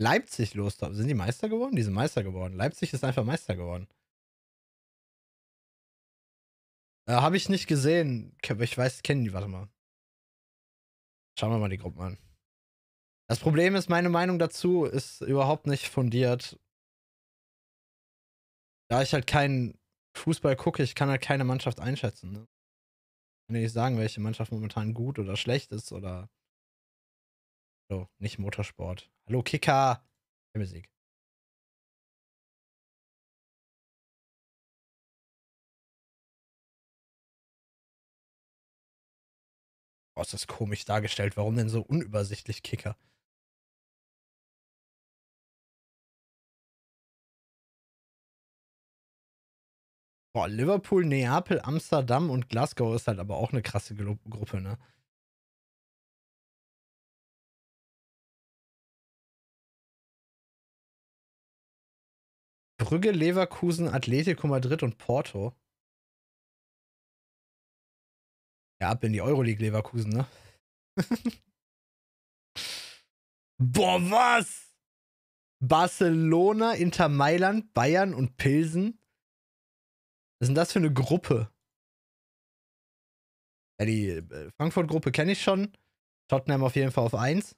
Leipzig los Top. Sind die Meister geworden? Die sind Meister geworden. Leipzig ist einfach Meister geworden. Habe ich nicht gesehen. Ich weiß, kennen die. Warte mal. Schauen wir mal die Gruppen an. Das Problem ist, meine Meinung dazu ist überhaupt nicht fundiert. Da ich halt keinen Fußball gucke, ich kann halt keine Mannschaft einschätzen. Ne? Ich kann nicht sagen, welche Mannschaft momentan gut oder schlecht ist oder... So, nicht Motorsport. Hallo, Kicker! Champions League. Oh, ist das komisch dargestellt. Warum denn so unübersichtlich, Kicker? Boah, Liverpool, Neapel, Amsterdam und Glasgow ist halt aber auch eine krasse Gruppe, ne? Brügge, Leverkusen, Atletico Madrid und Porto. Ja, ab in die Euroleague Leverkusen, ne? Boah, was? Barcelona, Inter Mailand, Bayern und Pilsen? Was ist denn das für eine Gruppe? Ja, die Frankfurt-Gruppe kenne ich schon. Tottenham auf jeden Fall auf 1.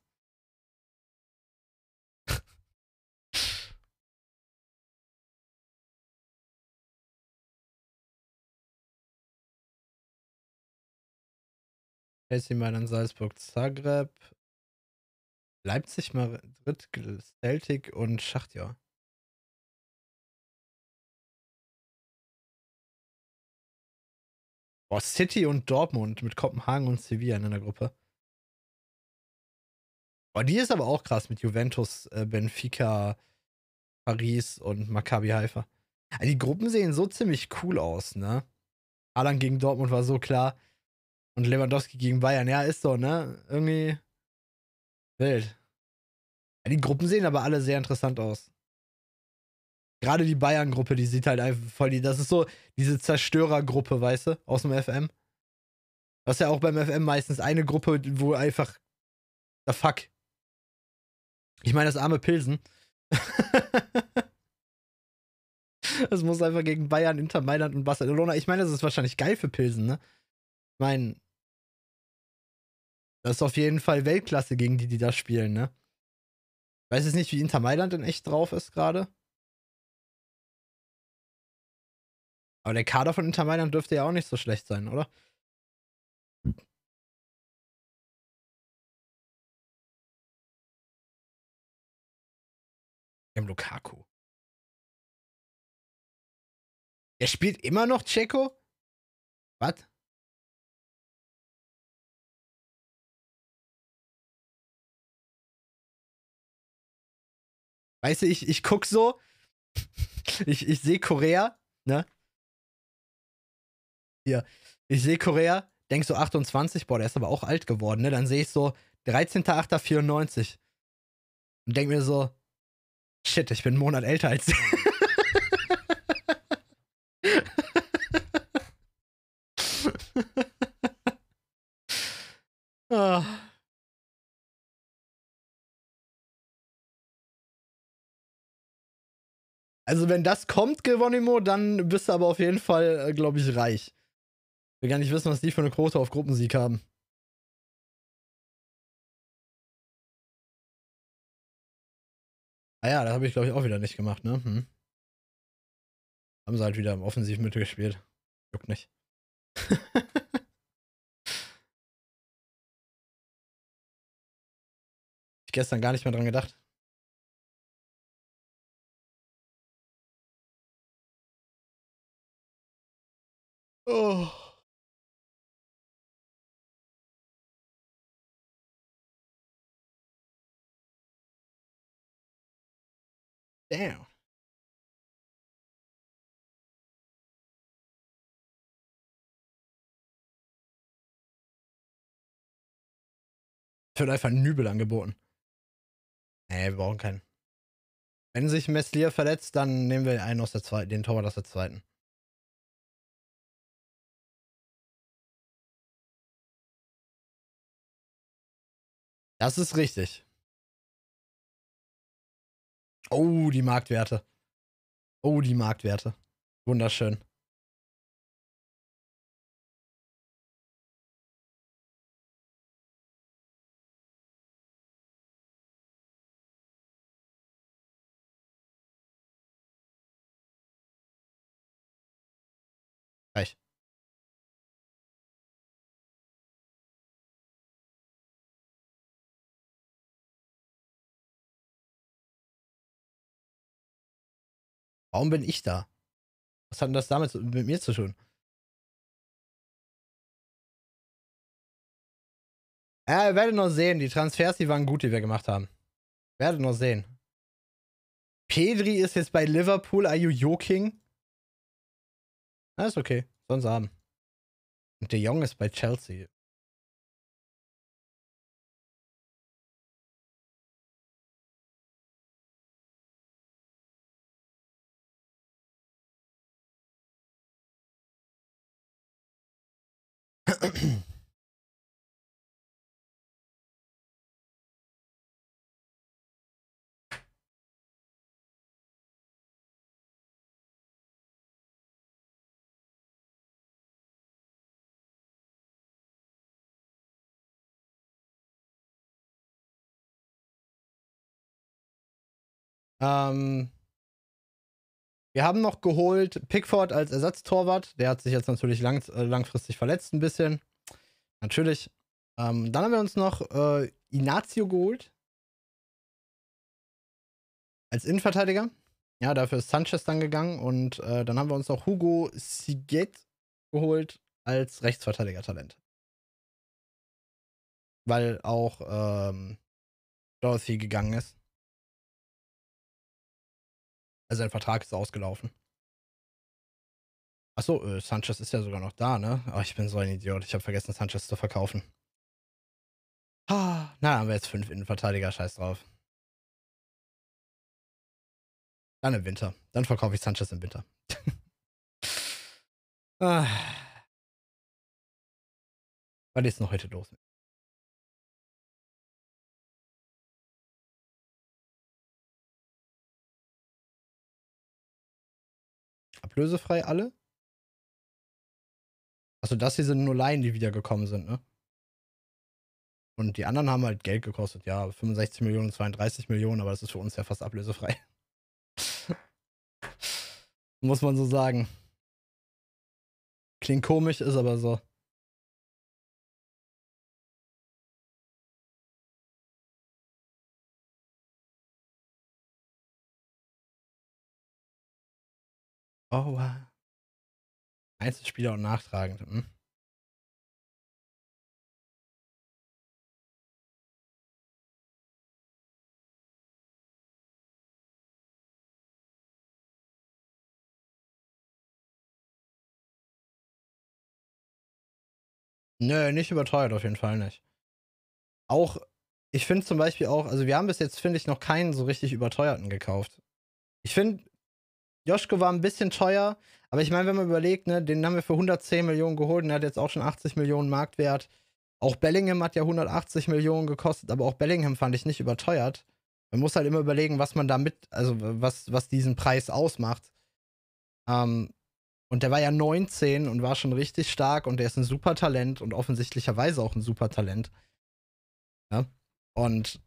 Chelsea, Mailand, Salzburg, Zagreb, Leipzig, Madrid, Celtic und Schachtja. Boah, City und Dortmund mit Kopenhagen und Sevilla in einer Gruppe. Boah, die ist aber auch krass mit Juventus, Benfica, Paris und Maccabi Haifa. Also die Gruppen sehen so ziemlich cool aus, ne? Haaland gegen Dortmund war so klar. Und Lewandowski gegen Bayern. Ja, ist so, ne? Irgendwie wild. Ja, die Gruppen sehen aber alle sehr interessant aus. Gerade die Bayern-Gruppe, die sieht halt einfach voll die... Das ist so diese Zerstörergruppe, weißt du? Aus dem FM. Das ist ja auch beim FM meistens eine Gruppe, wo einfach... The fuck. Ich meine, das arme Pilsen. Das muss einfach gegen Bayern, Inter Mailand und Barcelona. Ich meine, das ist wahrscheinlich geil für Pilsen, ne? Ich meine... Das ist auf jeden Fall Weltklasse gegen die, die da spielen, ne? Ich weiß jetzt nicht, wie Inter Mailand in echt drauf ist gerade. Aber der Kader von Inter Mailand dürfte ja auch nicht so schlecht sein, oder? Wir haben Lukaku. Der spielt immer noch Dzeko? Was? Weißt du, ich guck so, ich sehe Korea, ne? Hier, ich sehe Korea, denk so 28, boah, der ist aber auch alt geworden, ne? Dann sehe ich so 13.08.94 und denk mir so, shit, ich bin einen Monat älter als oh. Also wenn das kommt, Geronimo, dann bist du aber auf jeden Fall, glaube ich, reich. Ich will gar nicht wissen, was die für eine Quote auf Gruppensieg haben. Ah ja, das habe ich glaube ich auch wieder nicht gemacht, ne? Hm. Haben sie halt wieder im Offensivmittel gespielt. Juckt nicht. Ich gestern gar nicht mehr dran gedacht. Oh. Damn. Wird einfach ein Nübel angeboten. Nee, wir brauchen keinen. Wenn sich Messli verletzt, dann nehmen wir einen aus der zweiten, den Torwart aus der zweiten. Das ist richtig. Oh, die Marktwerte. Oh, die Marktwerte. Wunderschön. Reich. Warum bin ich da? Was hat denn das damit mit mir zu tun? Ja, ihr werdet noch sehen. Die Transfers, die waren gut, die wir gemacht haben. Werdet noch sehen. Pedri ist jetzt bei Liverpool. Are you joking? Na, ist okay. Sonst haben. Und De Jong ist bei Chelsea. Wir haben noch geholt Pickford als Ersatztorwart. Der hat sich jetzt natürlich langfristig verletzt ein bisschen. Natürlich. Dann haben wir uns noch Ignacio geholt. Als Innenverteidiger. Ja, dafür ist Sanchez dann gegangen. Und dann haben wir uns noch Hugo Siget geholt als Rechtsverteidiger-Talent. Weil auch Dorothy gegangen ist. Also sein Vertrag ist ausgelaufen. Achso, Sanchez ist ja sogar noch da, ne? Oh, ich bin so ein Idiot. Ich habe vergessen, Sanchez zu verkaufen. Ah, na, dann haben wir jetzt 5 Innenverteidiger. Scheiß drauf. Dann im Winter. Dann verkaufe ich Sanchez im Winter. Ah. Was ist denn heute los? Ablösefrei alle? Also das hier sind nur Laien, die wiedergekommen sind, ne? Und die anderen haben halt Geld gekostet. Ja, 65 Millionen, 32 Millionen, aber das ist für uns ja fast ablösefrei. Muss man so sagen. Klingt komisch, ist aber so. Oh, wow. Einzelspieler und nachtragend. Hm? Nö, nicht überteuert, auf jeden Fall nicht. Auch, ich finde zum Beispiel auch, also wir haben bis jetzt, finde ich, noch keinen so richtig überteuerten gekauft. Ich finde, Joschko war ein bisschen teuer, aber ich meine, wenn man überlegt, ne, den haben wir für 110 Millionen geholt und der hat jetzt auch schon 80 Millionen Marktwert. Auch Bellingham hat ja 180 Millionen gekostet, aber auch Bellingham fand ich nicht überteuert. Man muss halt immer überlegen, was man damit, also was diesen Preis ausmacht. Und der war ja 19 und war schon richtig stark und der ist ein super Talent und offensichtlicherweise auch ein super Talent. Ja? Und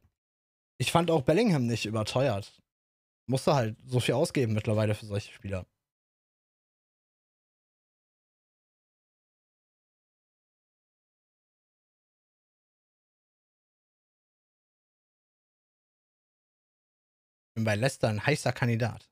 ich fand auch Bellingham nicht überteuert. musst du halt so viel ausgeben mittlerweile für solche Spieler. Bin bei Leicester ein heißer Kandidat.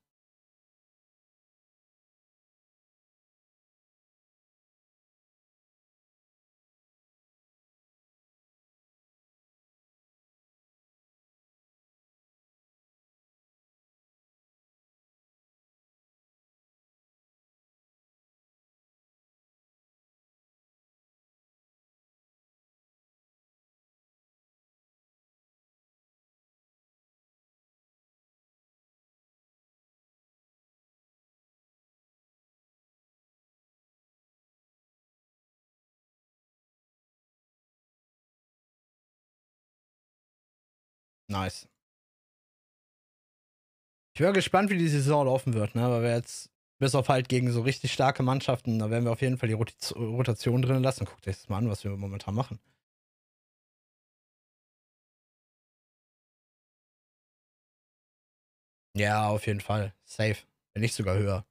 Nice. Ich wäre gespannt, wie die Saison laufen wird, ne? Weil wir jetzt, bis auf halt gegen so richtig starke Mannschaften, da werden wir auf jeden Fall die Rotation drin lassen. Guckt euch das mal an, was wir momentan machen. Ja, auf jeden Fall. Safe. Wenn nicht sogar höher.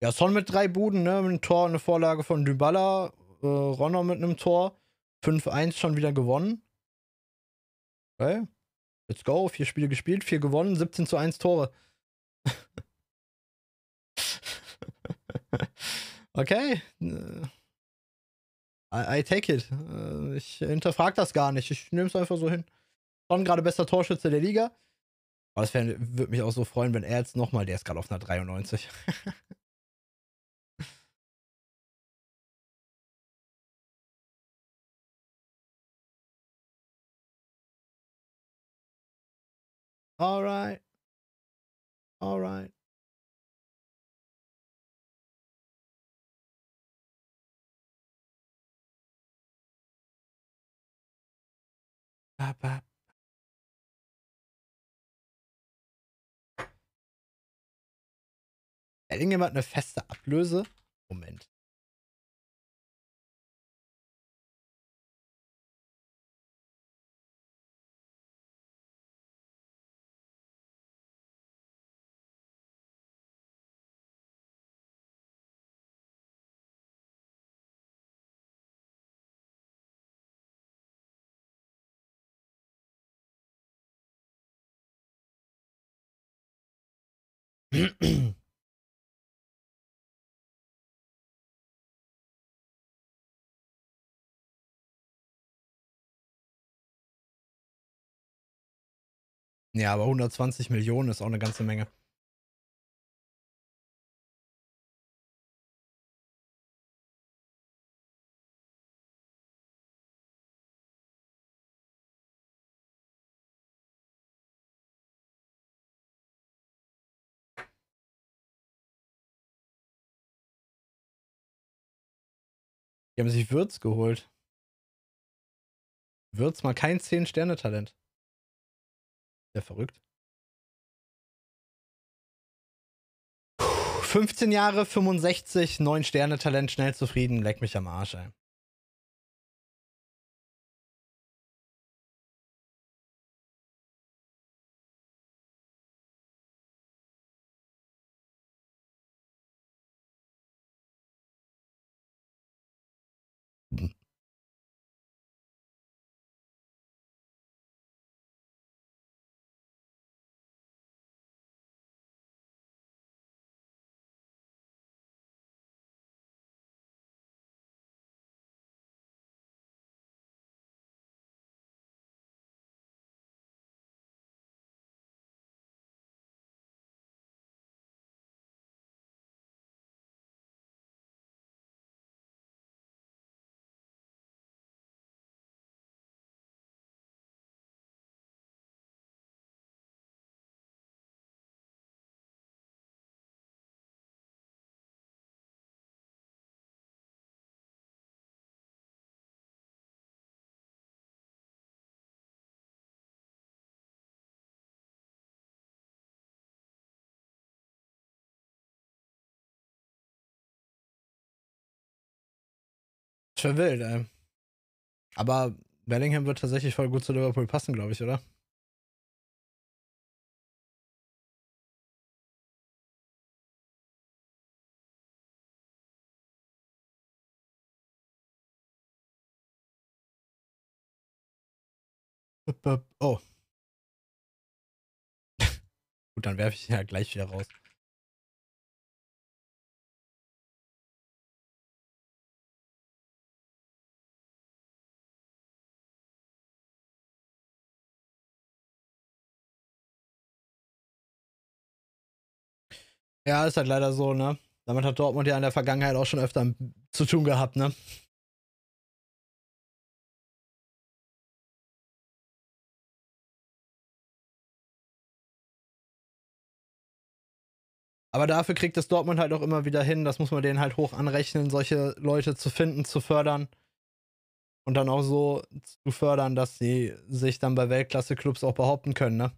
Ja, Son mit 3 Buden, ne? Mit einem Tor, eine Vorlage von Dybala. Ronno mit einem Tor. 5-1 schon wieder gewonnen. Okay. Let's go. 4 Spiele gespielt, 4 gewonnen, 17:1 Tore. Okay. I take it. Ich hinterfrage das gar nicht. Ich nehme es einfach so hin. Schon gerade bester Torschütze der Liga. Aber es würde mich auch so freuen, wenn er jetzt nochmal, der ist gerade auf einer 93. Alright. Alright. Bellingham hat eine feste Ablöse. Moment. Ja, aber 120 Millionen ist auch eine ganze Menge. Die haben sich Würz geholt. Würz mal kein 10-Sterne-Talent. Sehr verrückt. 15 Jahre, 65, 9-Sterne-Talent, schnell zufrieden, leck mich am Arsch, ey. Wild, ey. Aber Bellingham wird tatsächlich voll gut zu Liverpool passen, glaube ich, oder? Oh. Gut, dann werfe ich ja gleich wieder raus. Ja, ist halt leider so, ne? Damit hat Dortmund ja in der Vergangenheit auch schon öfter zu tun gehabt, ne? Aber dafür kriegt es Dortmund halt auch immer wieder hin, das muss man denen halt hoch anrechnen, solche Leute zu finden, zu fördern und dann auch so zu fördern, dass sie sich dann bei Weltklasse-Clubs auch behaupten können, ne?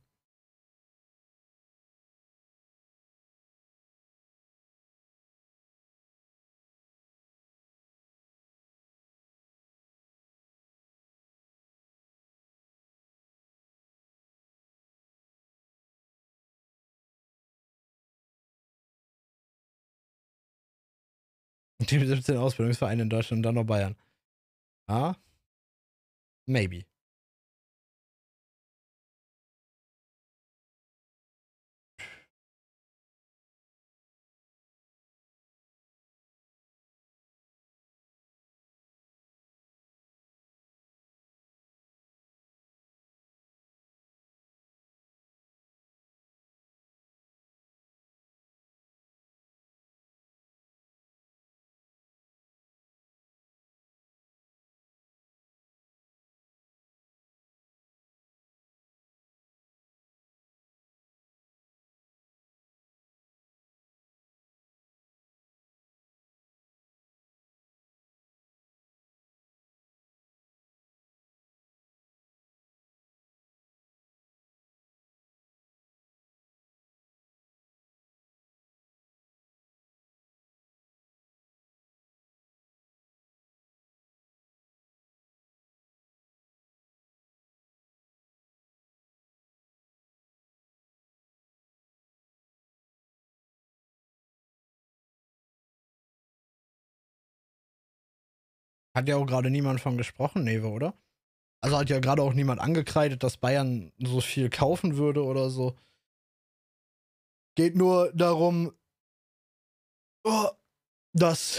Die 17 Ausbildungsvereine in Deutschland und dann noch Bayern. Ja? Maybe. Hat ja auch gerade niemand von gesprochen, Newe, oder? Also hat ja gerade auch niemand angekreidet, dass Bayern so viel kaufen würde oder so. Geht nur darum, dass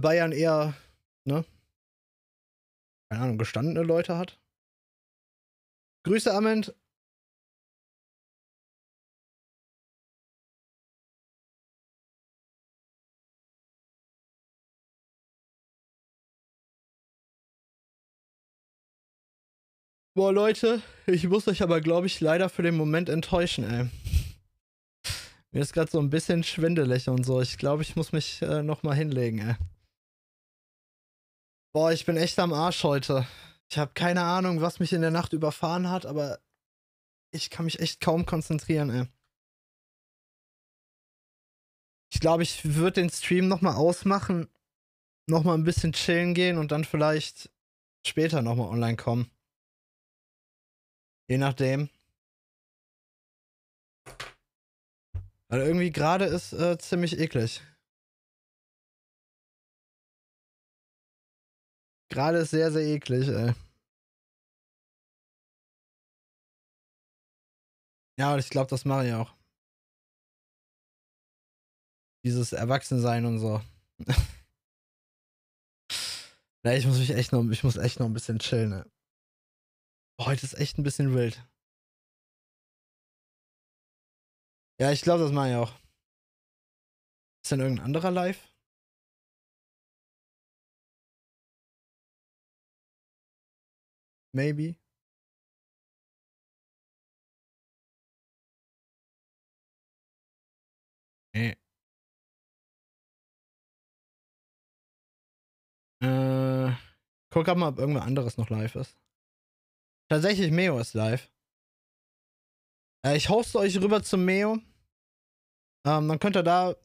Bayern eher, ne? Keine Ahnung, gestandene Leute hat. Grüße, Amend. Boah, Leute, ich muss euch aber, glaube ich, leider für den Moment enttäuschen, ey. Mir ist gerade so ein bisschen schwindelig und so. Ich glaube, ich muss mich nochmal hinlegen, ey. Boah, ich bin echt am Arsch heute. Ich habe keine Ahnung, was mich in der Nacht überfahren hat, aber ich kann mich echt kaum konzentrieren, ey. Ich glaube, ich würde den Stream nochmal ausmachen, nochmal ein bisschen chillen gehen und dann vielleicht später nochmal online kommen. Je nachdem. Weil irgendwie gerade ist ziemlich eklig. Gerade ist sehr, sehr eklig, ey. Ja, und ich glaube, das mache ich auch. Dieses Erwachsensein und so. Ja, ich muss echt noch ein bisschen chillen, ey. Heute ist echt ein bisschen wild. Ja, ich glaube, das mache ich auch. Ist denn irgendein anderer live? Maybe. Nee. Guck mal, ob irgendwer anderes noch live ist. Tatsächlich, Meo ist live. Ich hoste euch rüber zum Meo. Dann könnt ihr da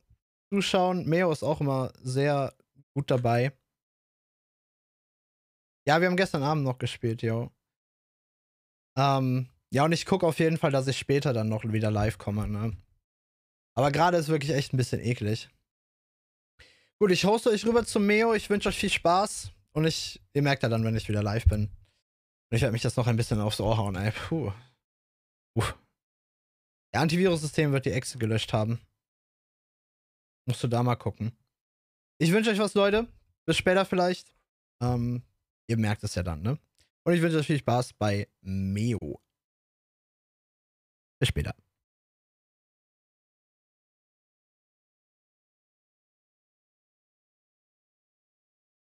zuschauen. Meo ist auch immer sehr gut dabei. Ja, wir haben gestern Abend noch gespielt, yo. Ja, und ich gucke auf jeden Fall, dass ich später dann noch wieder live komme, ne? Aber gerade ist wirklich echt ein bisschen eklig. Gut, ich hoste euch rüber zum Meo. Ich wünsche euch viel Spaß. Und ihr merkt ja dann, wenn ich wieder live bin. Ich werde mich das noch ein bisschen aufs Ohr hauen, ey. Puh. Der Antivirus-System wird die Exe gelöscht haben. Musst du da mal gucken. Ich wünsche euch was, Leute. Bis später vielleicht. Ihr merkt es ja dann, ne? Und ich wünsche euch viel Spaß bei Meo. Bis später.